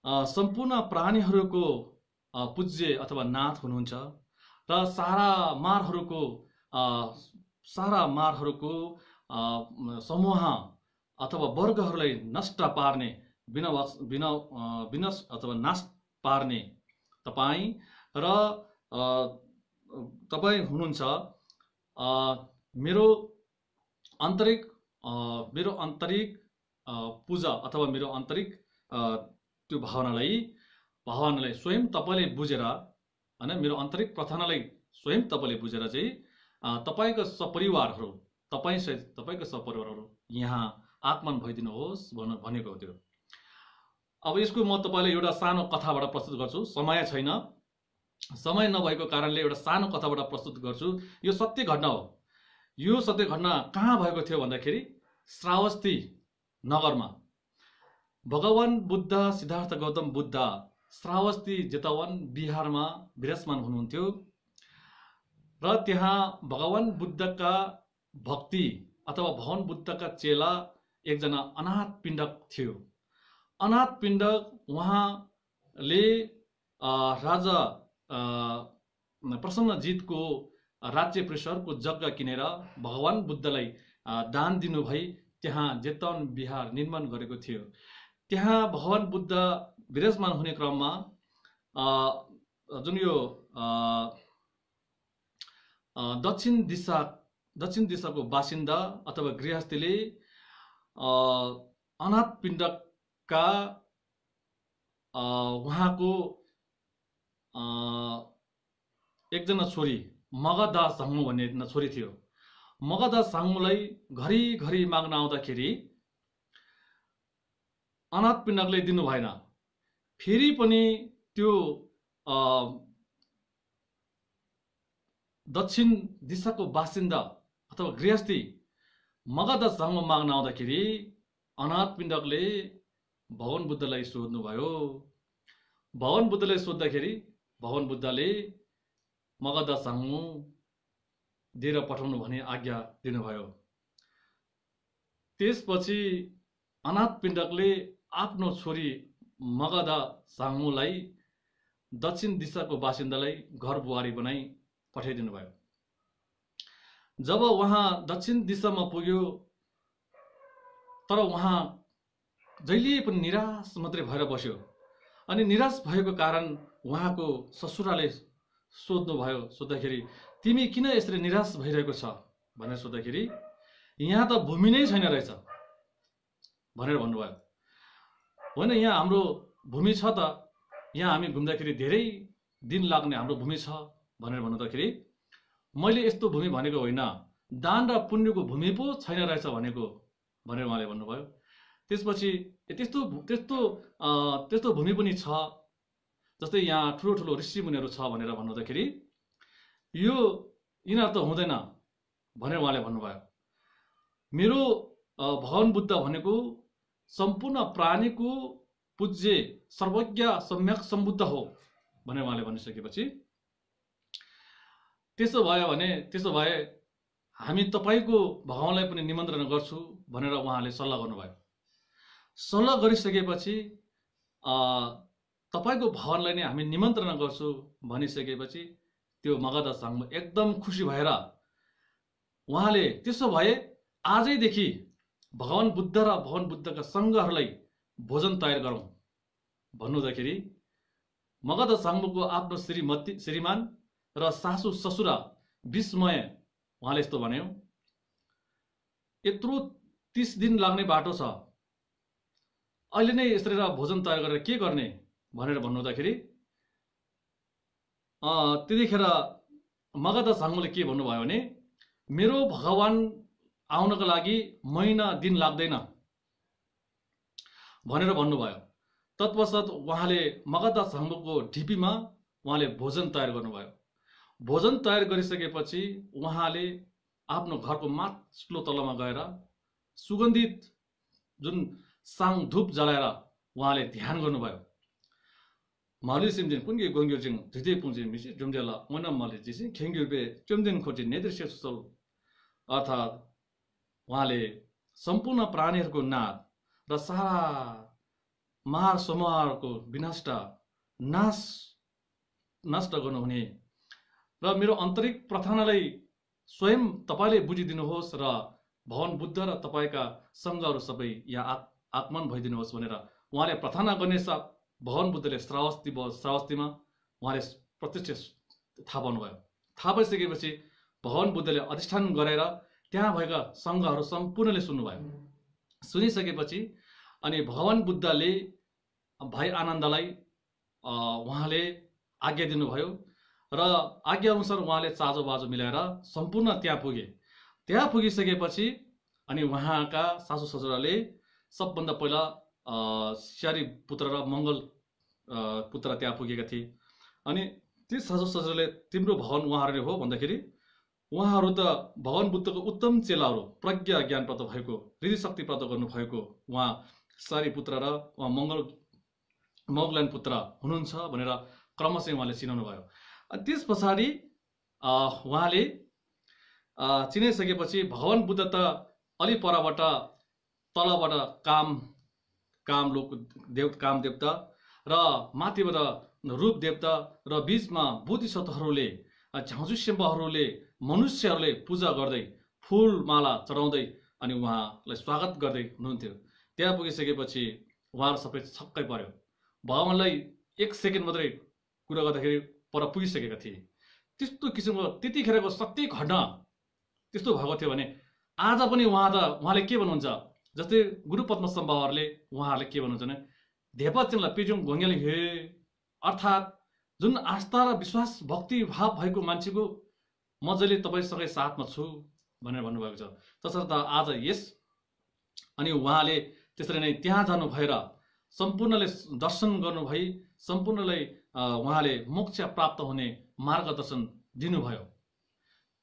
सम्पूर्ण प्राणीहरूको पूज्य अथवा नाथ हुनुहुन्छ र सारा मारहरूको समूह अथवा वर्गहरूलाई नष्ट पार्ने विनाश अथवा नाश पार्ने तपाईं र तपाई हुनुहुन्छ मेरो आन्तरिक पूजा अथवा मेरो आन्तरिक त्यो भावनालाई स्वयं तपाईले बुझेर हैन मेरो आन्तरिक प्रार्थनालाई स्वयं तपाईले बुझेर चाहिँ तपाईँको सपरिवारहरु यहाँ आत्मन भइदिनुहोस् भनेको हो। अब यसको म तपाईलाई एउटा सानो कथाबाट प्रस्तुत गर्छु। समय छैन, समय नभएको कारणले एउटा सानो कथाबाट प्रस्तुत गर्छु। यो सत्य घटना हो। यो सत्य घटना कहाँ भएको थियो भन्दाखेरि श्रावस्ती नगरमा भगवान बुद्ध सिद्धार्थ गौतम बुद्ध श्रावस्ती जेतवन बिहारमा विराजमान हुनुहुन्थ्यो र त्यहाँ भगवान बुद्धका भक्ति अथवा भगवान बुद्धका चेला एकजना अनाथ पिण्डक थियो। अनाथ पिण्डक उहाँले राजा प्रसन्नजितको राज्य परिसरको जग्गा किनेर भगवान बुद्धलाई दान दिनुभई त्यहाँ जेतवन विहार निर्माण गरेको थियो। त्यहाँ भगवान बुद्ध विराजमान हुने क्रममा जुन यो दक्षिण दिशाको बासिन्दा अथवा गृहस्थीले अनाथ पिण्डका उहाँको एकजना छोरी मगधा साङ्मु भन्ने छोरी थियो। मगधा साङ्मुलाई घरिघरि माग्न आउँदाखेरि अनाथ पिण्डकले दिनु भएन। फेरि पनि त्यो दक्षिण दिशाको बासिन्दा अथवा गृहस्थी मगधा साङ्मु माग्न आउँदाखेरि अनाथ पिण्डकले भगवान बुद्धलाई सोध्दाखेरि भगवान बुद्धले मगधा साङ्मु दिएर पठाउनु भन्ने आज्ञा दिनुभयो। त्यसपछि अनाथ पिण्डकले आफ्नो छोरी मगधा साङ्मुलाई दक्षिण दिशाको बासिन्दालाई घर बुहारी बनाई पठाइदिनु भयो। जब उहाँ दक्षिण दिशामा पुग्यो तर उहाँ जहिले पनि निराश मात्रै भएर बस्यो। अनि निराश भएको कारण उहाँको ससुराले सोध्दाखेरि तिमी किन यसरी निराश भइरहेको छ भनेर सोध्दाखेरि यहाँ त भूमि नै छैन रहेछ भनेर भन्नुभयो। होइन, यहाँ हाम्रो भूमि छ त, यहाँ हामी घुम्दाखेरि धेरै दिन लाग्ने हाम्रो भूमि छ भनेर भन्दाखेरि मैले यस्तो भूमि भनेको होइन, दान र पुण्यको भूमि पो छैन रहेछ भनेको भनेर उहाँले भन्नुभयो। त्यसपछि त्यस्तो भूमि पनि छ, जस्तै यहाँ ठुलो ठुलो ऋषिमुनिहरू छ भनेर भन्दाखेरि यो यिनीहरू त हुँदैन भनेर उहाँले भन्नुभयो। मेरो भगवान बुद्ध भनेको सम्पूर्ण प्राणीको पूज्य सर्वज्ञ सम्यक सम्बुद्ध हो भनेर उहाँले भनिसकेपछि त्यसो भए हामी तपाईँको भगवानलाई पनि निमन्त्रण गर्छु भनेर उहाँले सल्लाह गर्नुभयो। सल्लाह गरिसकेपछि तपाईको भगवानलाई नै हामी निमन्त्रण गर्छु भनिसकेपछि त्यो मगधा साङ्मु एकदम खुसी भएर उहाँले त्यसो भए आजैदेखि भगवान बुद्ध र भगवान बुद्धका सङ्घहरूलाई भोजन तयार गरौँ भन्नुदाखेरि मगधा साङ्मुको आफ्नो श्रीमान र सासू ससुरा विस्मय। उहाँले यस्तो भन्यो, यत्रो 30 दिन लाग्ने बाटो छ, अहिले नै यसरी भोजन तयार गरेर के गर्ने भनेर भन्नुदाखेरि त्यतिखेर मगधा साङ्मुले के भन्नुभयो भने मेरो भगवान आउनको लागि महिना दिन लाग्दैन भनेर भन्नुभयो। तत्पश्चात उहाँले मगधा साङ्मुको ढिपीमा उहाँले भोजन तयार गर्नुभयो। भोजन तयार गरिसकेपछि उहाँले आफ्नो घरको माथिल्लो तल्लामा गएर सुगन्धित जुन साङ धूप जलाएर उहाँले ध्यान गर्नुभयो। मालु सिमजिन कुनगे गोङ्ग्योजिङ धुते पुजे मिसी जुम्जेला ओनम माले जिसिङ खेङ्ग्युबे चुम्जिन खोटी नेदृश्यसल, अर्थात् उहाँले सम्पूर्ण प्राणीहरूको नाद र सारा महार समूहको नाश गर्नुहुने र मेरो आन्तरिक प्रार्थनालाई स्वयं तपाईले बुझिदिनुहोस् र भगवान बुद्ध र तपाईका सङ्घहरू सबै यहाँ आगमन भइदिनुहोस् भनेर उहाँले प्रार्थना गर्ने भवन बुद्धले श्रावस्तीमा उहाँले प्रत्यक्ष थाहा पाउनुभयो। थाहा पाइसकेपछि भवन बुद्धले अधिष्ठान गरेर त्यहाँ भएका सङ्घहरू सम्पूर्णले सुन्नुभयो। सुनिसकेपछि अनि भवन बुद्धले भाइ आनन्दलाई उहाँले आज्ञा दिनुभयो र आज्ञा अनुसार उहाँले चाजो बाजो मिलाएर सम्पूर्ण त्यहाँ पुगे। त्यहाँ पुगिसकेपछि अनि उहाँका सासू ससुराले सबभन्दा पहिला स्यारी पुत्र र मङ्गल पुत्र त्यहाँ पुगेका थिए। अनि ती सासू ससुराले तिम्रो भवन उहाँहरूले हो भन्दाखेरि उहाँहरू त भगवान बुद्धको उत्तम चेलाहरू, प्रज्ञा ज्ञान प्राप्त भएको, हृदयशक्ति प्राप्त गर्नुभएको उहाँ स्यारी पुत्र र उहाँ मङ्गलायन पुत्र हुनुहुन्छ भनेर क्रमशः उहाँले चिनाउनु भयो। अनि त्यस पछाडि उहाँले चिनाइसकेपछि भगवान बुद्ध त अलि परबाट तलबाट काम देवता र माथिबाट रूप देवता र बीचमा बोधिसत्वहरूले, झाँझुसेम्बाहरूले, मनुष्यहरूले पूजा गर्दै फूलमाला चढाउँदै अनि उहाँलाई स्वागत गर्दै हुनुहुन्थ्यो। त्यहाँ पुगिसकेपछि उहाँहरू सबै छक्कै पर्यो। भगवानलाई एक सेकेन्ड मात्रै कुरा गर्दाखेरि पर पुगिसकेका थिए। त्यस्तो किसिमको त्यतिखेरको शक्ति घटना त्यस्तो भएको थियो भने आज पनि उहाँले के भन्नुहुन्छ, जस्तै गुरुपद्म सम्भवहरूले उहाँहरूले के भन्नुहुन्छ भने धेपाचनलाई पेजोङ घोङ्गेल हे, अर्थात् जुन आस्था र विश्वास भक्तिभाव भएको मान्छेको म जहिले तपाईसँगै साथमा छु भनेर भन्नुभएको छ। तसर्थ आज यस अनि उहाँले त्यसरी नै त्यहाँ जानु भएर सम्पूर्णले दर्शन गर्नुभई सम्पूर्णलाई उहाँले मोक्ष प्राप्त हुने मार्गदर्शन दिनुभयो।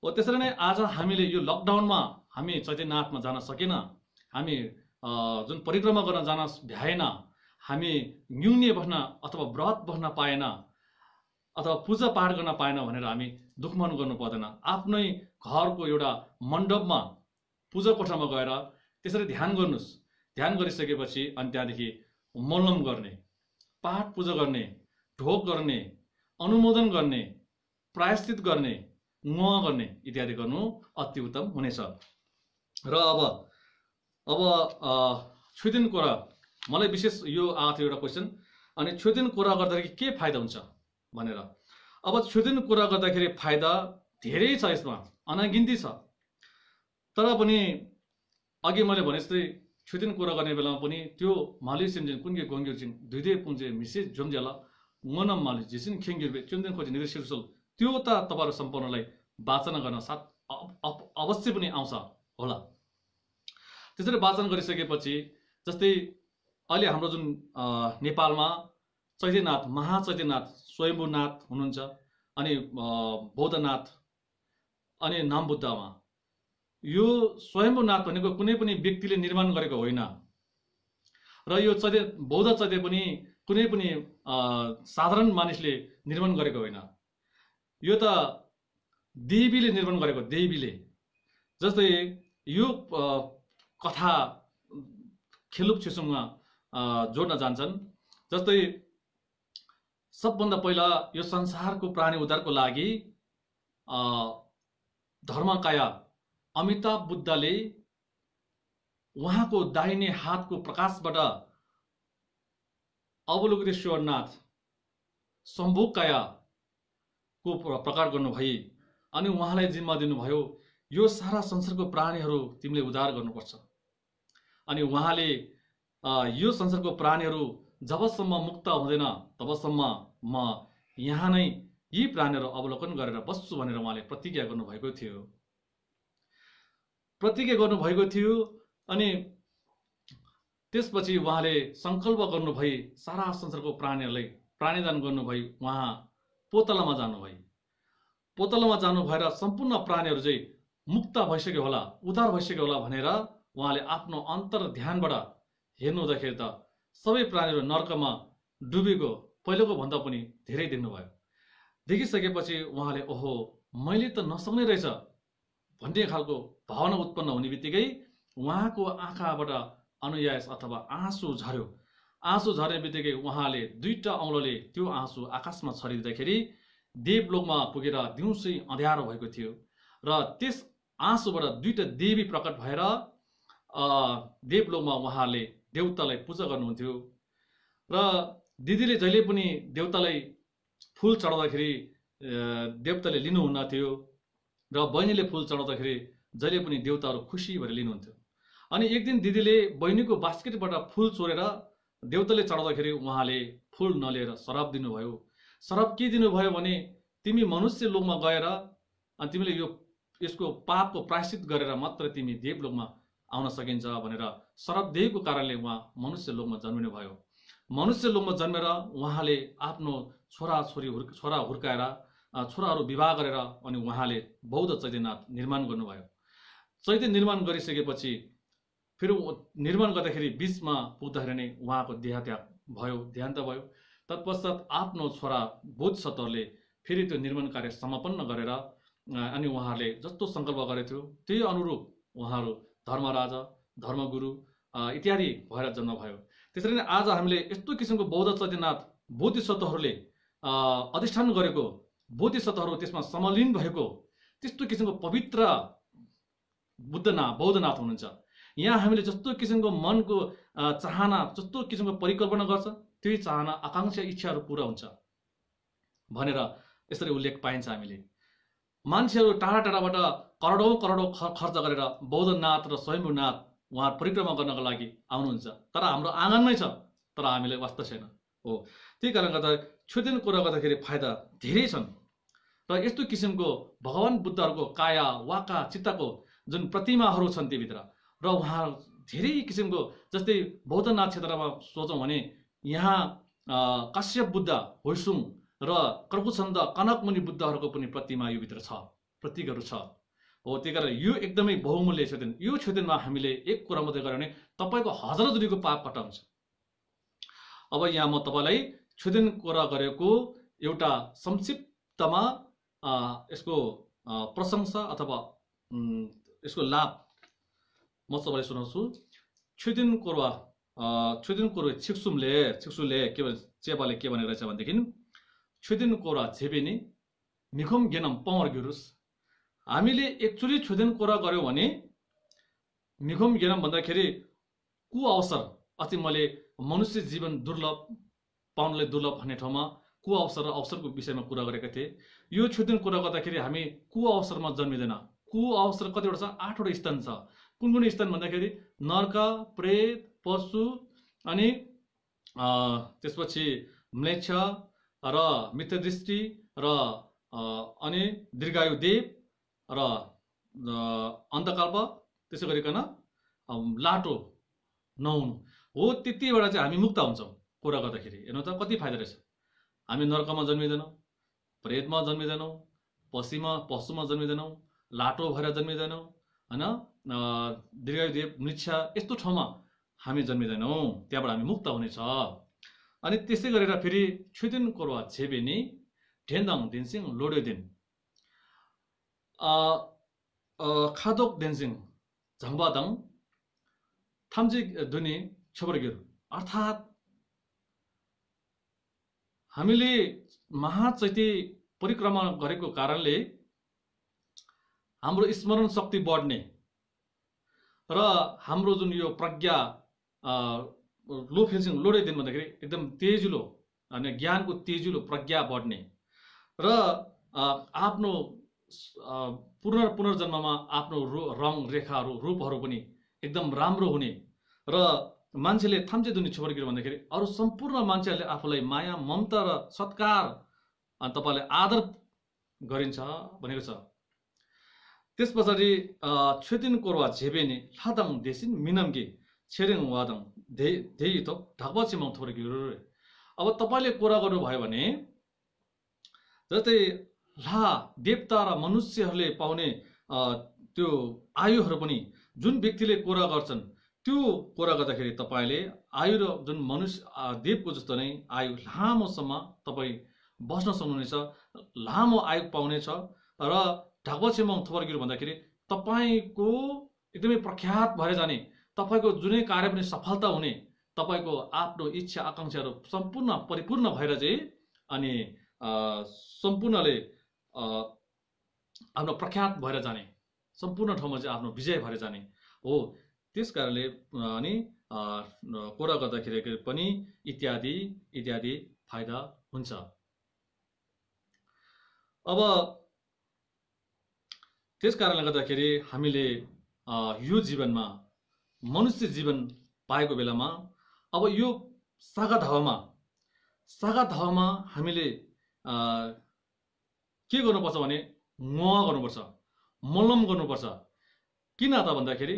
हो त्यसरी नै आज हामीले यो लकडाउनमा हामी चैतन्यनाथमा जान सकेन, हामी जुन परिक्रमा गर्न जान भ्याएन, हामी न्यून्य बस्न अथवा व्रत बस्न पाएन अथवा पूजा पाठ गर्न पाएन भनेर हामी दुःख मन गर्नु पर्दैन। आफ्नै घरको एउटा मण्डपमा पूजा कोठामा गएर त्यसरी ध्यान गर्नुहोस्। ध्यान गरिसकेपछि अनि त्यहाँदेखि मल्लम गर्ने, पाठ पूजा गर्ने, ढोक गर्ने, अनुमोदन गर्ने, प्रायश्चित गर्ने, नुहा गर्ने इत्यादि गर्नु अति उत्तम हुनेछ। र अब छुइदिन कुरा मलाई विशेष यो आएको एउटा क्वेसन, अनि छुइदिन कुरा गर्दाखेरि के फाइदा हुन्छ भनेर। अब छुटिन कुरा गर्दाखेरि फाइदा धेरै छ, यसमा अनगिन्ती छ। तर पनि अघि मैले भने जस्तै छुटिन कुरा गर्ने बेलामा पनि त्यो मालु सिमजिन कुनके गोङ्ग्यो चिन दुईदै पुञ्जे मिसेज जोम्जेला मनम मालु जिसिन खेङ्गिरबे चुन्दन खोजी निरसिरसल त्यो त तपाईहरु सम्पूर्णलाई वाचन गर्न साथ अवश्य पनि आउँछ होला। त्यसरी वाचन गरिसकेपछि जस्तै अहिले हाम्रो जुन नेपालमा चैत्यनाथ, महाचैत्यनाथ, स्वयम्भूनाथ हुनुहुन्छ अनि बौद्धनाथ अनि नामबुद्धमा। यो स्वयम्भूनाथ भनेको कुनै पनि व्यक्तिले निर्माण गरेको होइन र यो बौद्ध चैत्य पनि कुनै पनि साधारण मानिसले निर्माण गरेको होइन, यो त देवीले निर्माण गरेको। देवीले जस्तै यो कथा खेलुप छेसुङमा जोड्न जान्छन्। जस्तै सबभन्दा पहिला यो संसारको प्राणी उद्धारको लागि धर्मकाय अमिताभ बुद्धले उहाँको दाहिने हातको प्रकाशबाट अवलोकितेश्वरनाथ शम्भुकायको प्रकट गर्नुभई अनि उहाँलाई जिम्मा दिनुभयो यो सारा संसारको प्राणीहरू तिमीले उद्धार गर्नुपर्छ। अनि उहाँले यो संसारको प्राणीहरू जबसम्म मुक्त हुँदैन तबसम्म म यहाँ नै यी प्राणीहरू अवलोकन गरेर बस्छु भनेर उहाँले प्रतिज्ञा गर्नुभएको थियो, प्रतिज्ञा गर्नुभएको थियो। अनि त्यसपछि उहाँले सङ्कल्प गर्नुभई सारा संसारको प्राणीहरूलाई प्राणीदान गर्नुभई उहाँ पोतलामा जानुभई। पोतलामा जानु भएर सम्पूर्ण प्राणीहरू चाहिँ मुक्त भइसक्यो होला, उद्धार भइसक्यो होला भनेर उहाँले आफ्नो अन्तर ध्यानबाट हेर्नु हुँदाखेरि त सबै प्राणीहरू नर्कमा डुबेको पहिलेको भन्दा पनि धेरै देख्नुभयो। देखिसकेपछि उहाँले ओहो मैले त नसक्ने रहेछ भन्ने खालको भावना उत्पन्न हुने बित्तिकै उहाँको आँखाबाट अनुयास अथवा आँसु झर्यो। आँसु झर्ने बित्तिकै उहाँले दुईटा औँलाले त्यो आँसु आकाशमा छरिदिँदाखेरि देवलोकमा पुगेर दिउँसै अँध्यारो भएको थियो र त्यस आँसुबाट दुईटा देवी प्रकट भएर देवलोकमा उहाँले देवतालाई पूजा गर्नुहुन्थ्यो। र दिदीले जहिले पनि देवतालाई फूल चढाउँदाखेरि देवताले लिनुहुन्न थियो र बहिनीले फूल चढाउँदाखेरि जहिले पनि देवताहरु खुशी भएर लिनुहुन्थ्यो। अनि एक दिन दिदीले बहिनीको बास्केटबाट फूल चोरेर देवताले चढाउँदाखेरि उहाँले फूल नलिएर श्राप दिनुभयो। श्राप के दिनुभयो भने तिमी मनुष्य लोकमा गएर अनि तिमीले यो यसको पापको प्रायश्चित गरेर मात्र तिमी देवलोकमा आउन सकिन्छ भनेर श्राप दिएको कारणले उहाँ मनुष्य लोकमा जन्मिनु भयो। मनुष्य लोकमा जन्मेर उहाँले आफ्नो छोरा हुर्काएर छोराहरू विवाह गरेर अनि उहाँले बौद्ध चैत्यनाथ निर्माण गर्नुभयो। चैत्य निर्माण गरिसकेपछि फिर निर्माण गर्दाखेरि बीचमा पुग्दाखेरि नै उहाँको देहत्याग भयो, देहान्त भयो। तत्पश्चात आफ्नो छोरा बोधिसत्वले फेरि त्यो निर्माण कार्य समापन्न गरेर अनि उहाँहरूले जस्तो संकल्प गरेथ्यो त्यही अनुरूप उहाँहरू धर्मराजा, धर्मगुरु इत्यादि भएर जन्म भयो। त्यसरी नै आज हामीले यस्तो किसिमको बौद्ध चैत्यनाथ बोधिसत्वहरूले अधिष्ठान गरेको, बोधिसत्वहरू त्यसमा समलिन भएको त्यस्तो किसिमको पवित्र बौद्धनाथ हुनुहुन्छ। यहाँ हामीले जस्तो किसिमको मनको चाहना, जस्तो किसिमको परिकल्पना गर्छ त्यही चाहना, आकांक्षा, इच्छाहरू पूरा हुन्छ भनेर यसरी उल्लेख पाइन्छ। हामीले मान्छेहरू टाढा टाढाबाट करोडौं करोडौं खर्च गरेर बौद्धनाथ र स्वयम्भूनाथ उहाँ परिक्रमा गर्नको लागि आउनुहुन्छ, तर हाम्रो आँगनमै छ, तर हामीले वास्ता छैन हो। त्यही कारणले गर्दा छुट्टिने कुरा गर्दाखेरि फाइदा धेरै छन् र यस्तो किसिमको भगवान बुद्धहरूको काया, वाका, चित्तको जुन प्रतिमाहरू छन् त्यहीभित्र र वहाँ धेरै किसिमको जस्तै बौद्धनाथ क्षेत्रमा सोचौँ भने यहाँ काश्यप बुद्ध, होइसुङ र कर्कुछन्द, कनकमुनि बुद्धहरूको पनि प्रतिमा यो भित्र छ, प्रतीकहरू छ हो। त्यही कारण यो एकदमै बहुमूल्य क्षेत्र। यो क्षेत्रमा हामीले एक कुरा मात्रै गऱ्यो भने तपाईँको हजारौं जुनीको पाप हटाउँछ। अब यहाँ म तपाईँलाई छुदेन कुरा गरेको एउटा संक्षिप्तमा यसको प्रशंसा अथवा यसको लाभ म सबैलाई सुनाउँछु। छुदेन कोरा छिक्सुले के भन्छ, चेपाले के भनेको रहेछ भनेदेखि छुदेन कोरा झेपेनी निखम गेनम पवर गिरुस। हामीले एक्चुअली छुदेन कोरा गर्यो भने निखम गेनम भन्दाखेरि कु अवसर, अति मैले मनुष्य जीवन दुर्लभ पाउनलाई दुर्लभ भन्ने ठाउँमा कु अवसर र अवसरको विषयमा कुरा गरेका थिए। यो छुट्टिने कुरा गर्दाखेरि हामी कु अवसरमा जन्मिँदैन। कु अवसर कतिवटा छ, 8 वटा स्थान छ। कुन कुन स्थान भन्दाखेरि नर्क, प्रेत, पशु अनि त्यसपछि म्लेच्छ र मित्रदृष्टि र अनि दीर्घायु देव र अन्तकल्प, त्यसै गरिकन लाटो नहुनु हो। त्यतिवटा चाहिँ हामी मुक्त हुन्छौँ। कुरा गर्दाखेरि हेर्नु त कति फाइदा रहेछ। हामी नर्कमा जन्मिँदैनौँ, प्रेतमा जन्मिँदैनौँ, पशुमा जन्मिँदैनौँ, लाटो भएर जन्मिँदैनौँ, हैन दीर्घदेव, मृच्छा यस्तो ठाउँमा हामी जन्मिँदैनौँ। त्यहाँबाट हामी मुक्त हुनेछ। अनि त्यसै गरेर फेरि छुदिन कोरवा झेबेनी ढेन्दङ दिनसिङ लोड्योदिन खादोक देनसिङ झङबादङ थाम्जी दुनी छोबरगिर। अर्थात् हामीले महाचैत्य परिक्रमा गरेको कारणले हाम्रो स्मरण शक्ति बढ्ने र हाम्रो जुन यो प्रज्ञा लो फेल्सिङ लोडे दिन भन्दाखेरि एकदम तेजिलो अनि ज्ञानको तेजिलो प्रज्ञा बढ्ने र आफ्नो पुनर्जन्ममा आफ्नो रङ, रेखाहरू, रूपहरू पनि एकदम राम्रो हुने र मान्छेले थाम्चे दुनी छोबरगिर भन्दाखेरि अरू सम्पूर्ण मान्छेहरूले आफूलाई माया, ममता र सत्कार अनि तपाईँले आदर गरिन्छ भनेको छ। त्यस पछाडि छुतिन कोरवा झेबेनी लादङ देसिन मिनम्गी छेरिङ वादङ धेयी त ढकबा छिमाङ थोरगिर। अब तपाईँले कुरा गर्नुभयो भने जस्तै ला देवता र मनुष्यहरूले पाउने त्यो आयुहरू पनि जुन व्यक्तिले कुरा गर्छन् त्यो कुरा गर्दाखेरि तपाईँले आयु र जुन मनुष्य देवको जस्तो नै आयु लामोसम्म तपाईँ बस्न सक्नुहुनेछ, लामो आयु पाउनेछ। र ढाकबा छेमाङ थोरगिर भन्दाखेरि तपाईँको एकदमै प्रख्यात भएर जाने, तपाईँको जुनै कार्य पनि सफलता हुने, तपाईँको आफ्नो इच्छा, आकाङ्क्षाहरू सम्पूर्ण परिपूर्ण भएर चाहिँ अनि सम्पूर्णले आफ्नो प्रख्यात भएर जाने, सम्पूर्ण ठाउँमा चाहिँ आफ्नो विजय भएर जाने हो। त्यस कारणले अनि कुरा गर्दाखेरि पनि इत्यादि इत्यादि फाइदा हुन्छ। अब त्यस कारणले गर्दाखेरि हामीले यो जीवनमा मनुष्य जीवन पाएको बेलामा अब यो सागा धावामा हामीले के गर्नुपर्छ भने मोह गर्नुपर्छ, मलम गर्नुपर्छ। किन त भन्दाखेरि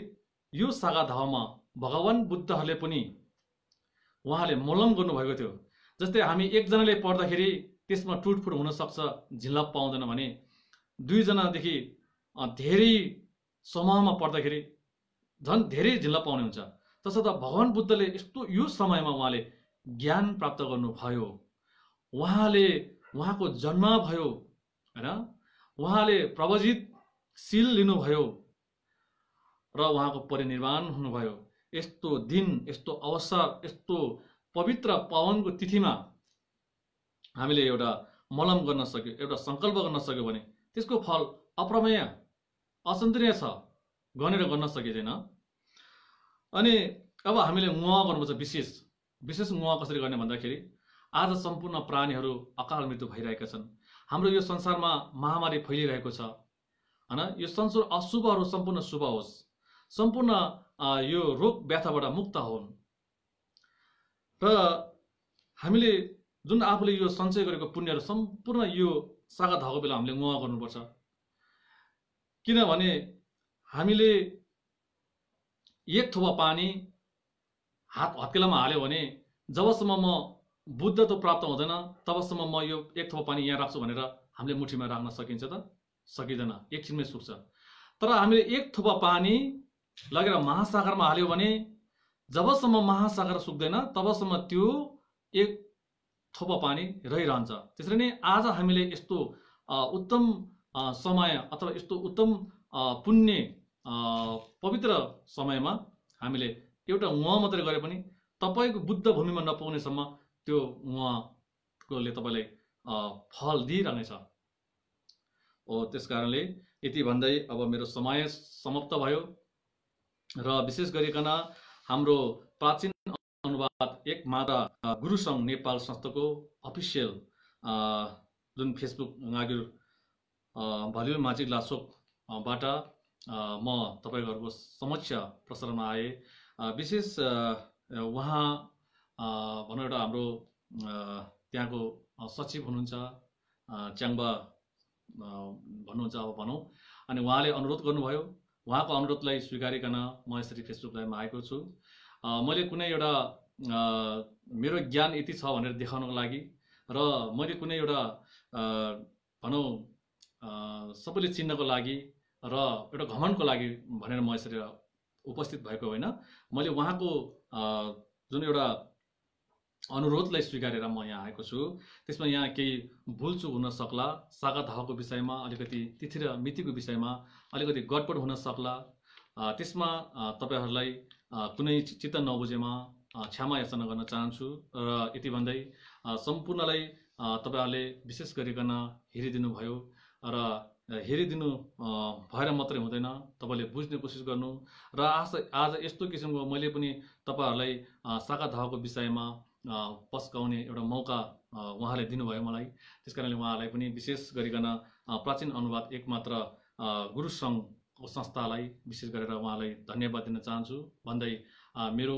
यो सागा धावामा भगवान बुद्धहरुले पनि उहाँले मलम गर्नुभएको थियो। जस्तै हामी एकजनाले पढ्दाखेरि त्यसमा टुटफुट हुन सक्छ, झिलाप पाउँदैन भने दुईजनादेखि धेरै समूहमा पढ्दाखेरि झन् धेरै झिलाप पाउने हुन्छ। तसर्थ भगवान बुद्धले यस्तो यो समयमा उहाँले ज्ञान प्राप्त गर्नुभयो, उहाँले उहाँको जन्म भयो, हैन, उहाँले प्रवजित शील लिनुभयो र उहाँको परिनिर्वाण हुनुभयो। यस्तो दिन, यस्तो अवसर, यस्तो पवित्र पावनको तिथिमा हामीले एउटा मलम गर्न सक्यो, एउटा संकल्प गर्न सक्यो भने त्यसको फल अप्रमेय असन्तनीय छ, गनेर गर्न सकिँदैन। अनि अब हामीले मुवा गर्नुपर्छ। विशेष विशेष मुवा कसरी गर्ने भन्दाखेरि आज सम्पूर्ण प्राणीहरू अकाल मृत्यु भइरहेका छन्। हाम्रो यो संसारमा महामारी फैलिरहेको छ, हैन। यो संसार अशुभहरू सम्पूर्ण शुभ होस्, सम्पूर्ण यो रोग व्याथाबाट मुक्त होन् र हामीले जुन आफूले यो सञ्चय गरेको पुण्यहरू सम्पूर्ण यो सागा धावाको बेला हामीले मुवा गर्नुपर्छ। किनभने हामीले एक थोपा पानी हात हत्केलामा हाल्यो भने जबसम्म म बुद्धत्व प्राप्त हुँदैन तबसम्म म यो एक थोपा पानी यहाँ राख्छु भनेर हामीले मुठीमा राख्न सकिन्छ त? सकिँदैन, एकछिनमै सुक्छ। तर हामीले एक थोपा पानी लगेर महासागरमा हाल्यो भने जबसम्म महासागर सुक्दैन तबसम्म त्यो एक थोपा पानी रहिरहन्छ। त्यसरी नै आज हामीले यस्तो उत्तम समय अथवा यस्तो उत्तम पुण्य पवित्र समयमा हामीले एउटा उहाँ मात्रै गरे पनि तपाईको बुद्ध भूमिमा नपुग्नेसम्म त्यो उहाँकोले तपाईलाई फल दिइरहनेछ। त्यस कारणले यति भन्दै अब मेरो समय समाप्त भयो र विशेष गरिकन हाम्रो प्राचीन अनुवाद एक माता गुरु सङ्घ नेपाल संस्थाको अफिसियल जुन फेसबुक आग्यो भल्यु माचिक लासोकबाट म तपाईहरुको समक्ष प्रसारणमा आए। विशेष उहाँ भनौँ एउटा हाम्रो त्यहाँको सचिव हुनुहुन्छ, च्याङबा भन्नुहुन्छ, अब भनौँ। अनि उहाँले अनुरोध गर्नुभयो, उहाँको अनुरोधलाई स्वीकारिकन म यसरी फेसबुक लाइभमा आएको छु। मैले कुनै एउटा मेरो ज्ञान यति छ भनेर देखाउनको लागि र मैले कुनै एउटा भनौँ सबैले चिन्नको लागि र एउटा घमण्डको लागि भनेर म यसरी उपस्थित भएको होइन। मैले उहाँको जुन एउटा अनुरोधलाई स्वीकारेर म यहाँ आएको छु। त्यसमा यहाँ केही भुलचुक हुन सक्ला, सागा धावाको विषयमा अलिकति तिथि र मितिको विषयमा अलिकति गडबड हुन सक्ला। त्यसमा तपाईहरुलाई कुनै चित्त नबुझेमा क्षमा याचना गर्न चाहन्छु र यति भन्दै सम्पूर्णलाई तपाईहरुले विशेष गरिकन हेरिदिनु भयो र हेरिदिनु भएर मात्रै हुँदैन, तपाईले बुझ्ने कोसिस गर्नु र आज यस्तो किसिमको मैले पनि तपाईहरुलाई सागा धावाको विषयमा पस्काउने एउटा मौका उहाँले दिनुभयो मलाई। त्यसकारणले उहाँलाई पनि विशेष गरिकन प्राचीन अनुवाद एकमात्र गुरु सङ्घको संस्थालाई विशेष गरेर उहाँलाई धन्यवाद दिन चाहन्छु भन्दै मेरो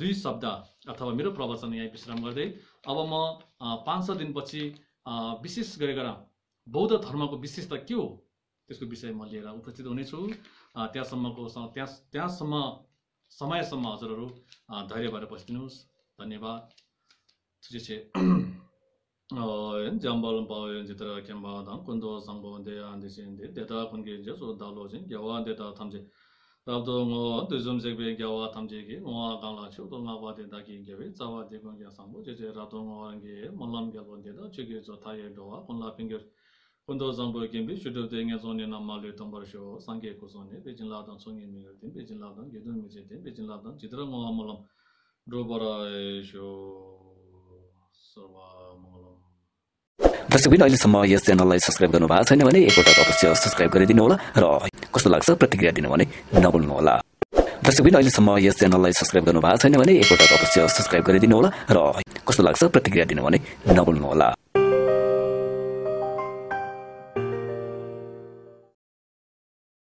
दुई शब्द अथवा मेरो प्रवचन यहाँ विश्राम गर्दै अब म 500 दिनपछि विशेष गरिकन बौद्ध धर्मको विशेषता के हो त्यसको विषय म लिएर उपस्थित हुनेछु। त्यहाँसम्म समयसम्म हजुरहरू धैर्य भएर बस्नुहोस्। धन्यवाद। Kundo Zambo Gimbi should have taken his own in a Malay Tomber show, Sanke Kosoni, Pigeon Ladan, Songi Milton, Pigeon Ladan, Gedun Mizitin, Pigeon Ladan, Chitra Molam, Drobara show, Sova Molam. Just win only some more years and all I subscribe to Novas and when I put out of the subscribe to Dinola, Roy, Costa Laxa, Pratigradinola. दर्शकबिन अहिलेसम्म यस च्यानललाई subscribe गर्नु भएको छैन भने एकपटक अवश्य subscribe गरिदिनु होला र कस्तो लाग्छ प्रतिक्रिया दिनु भने नभुल्नु होला।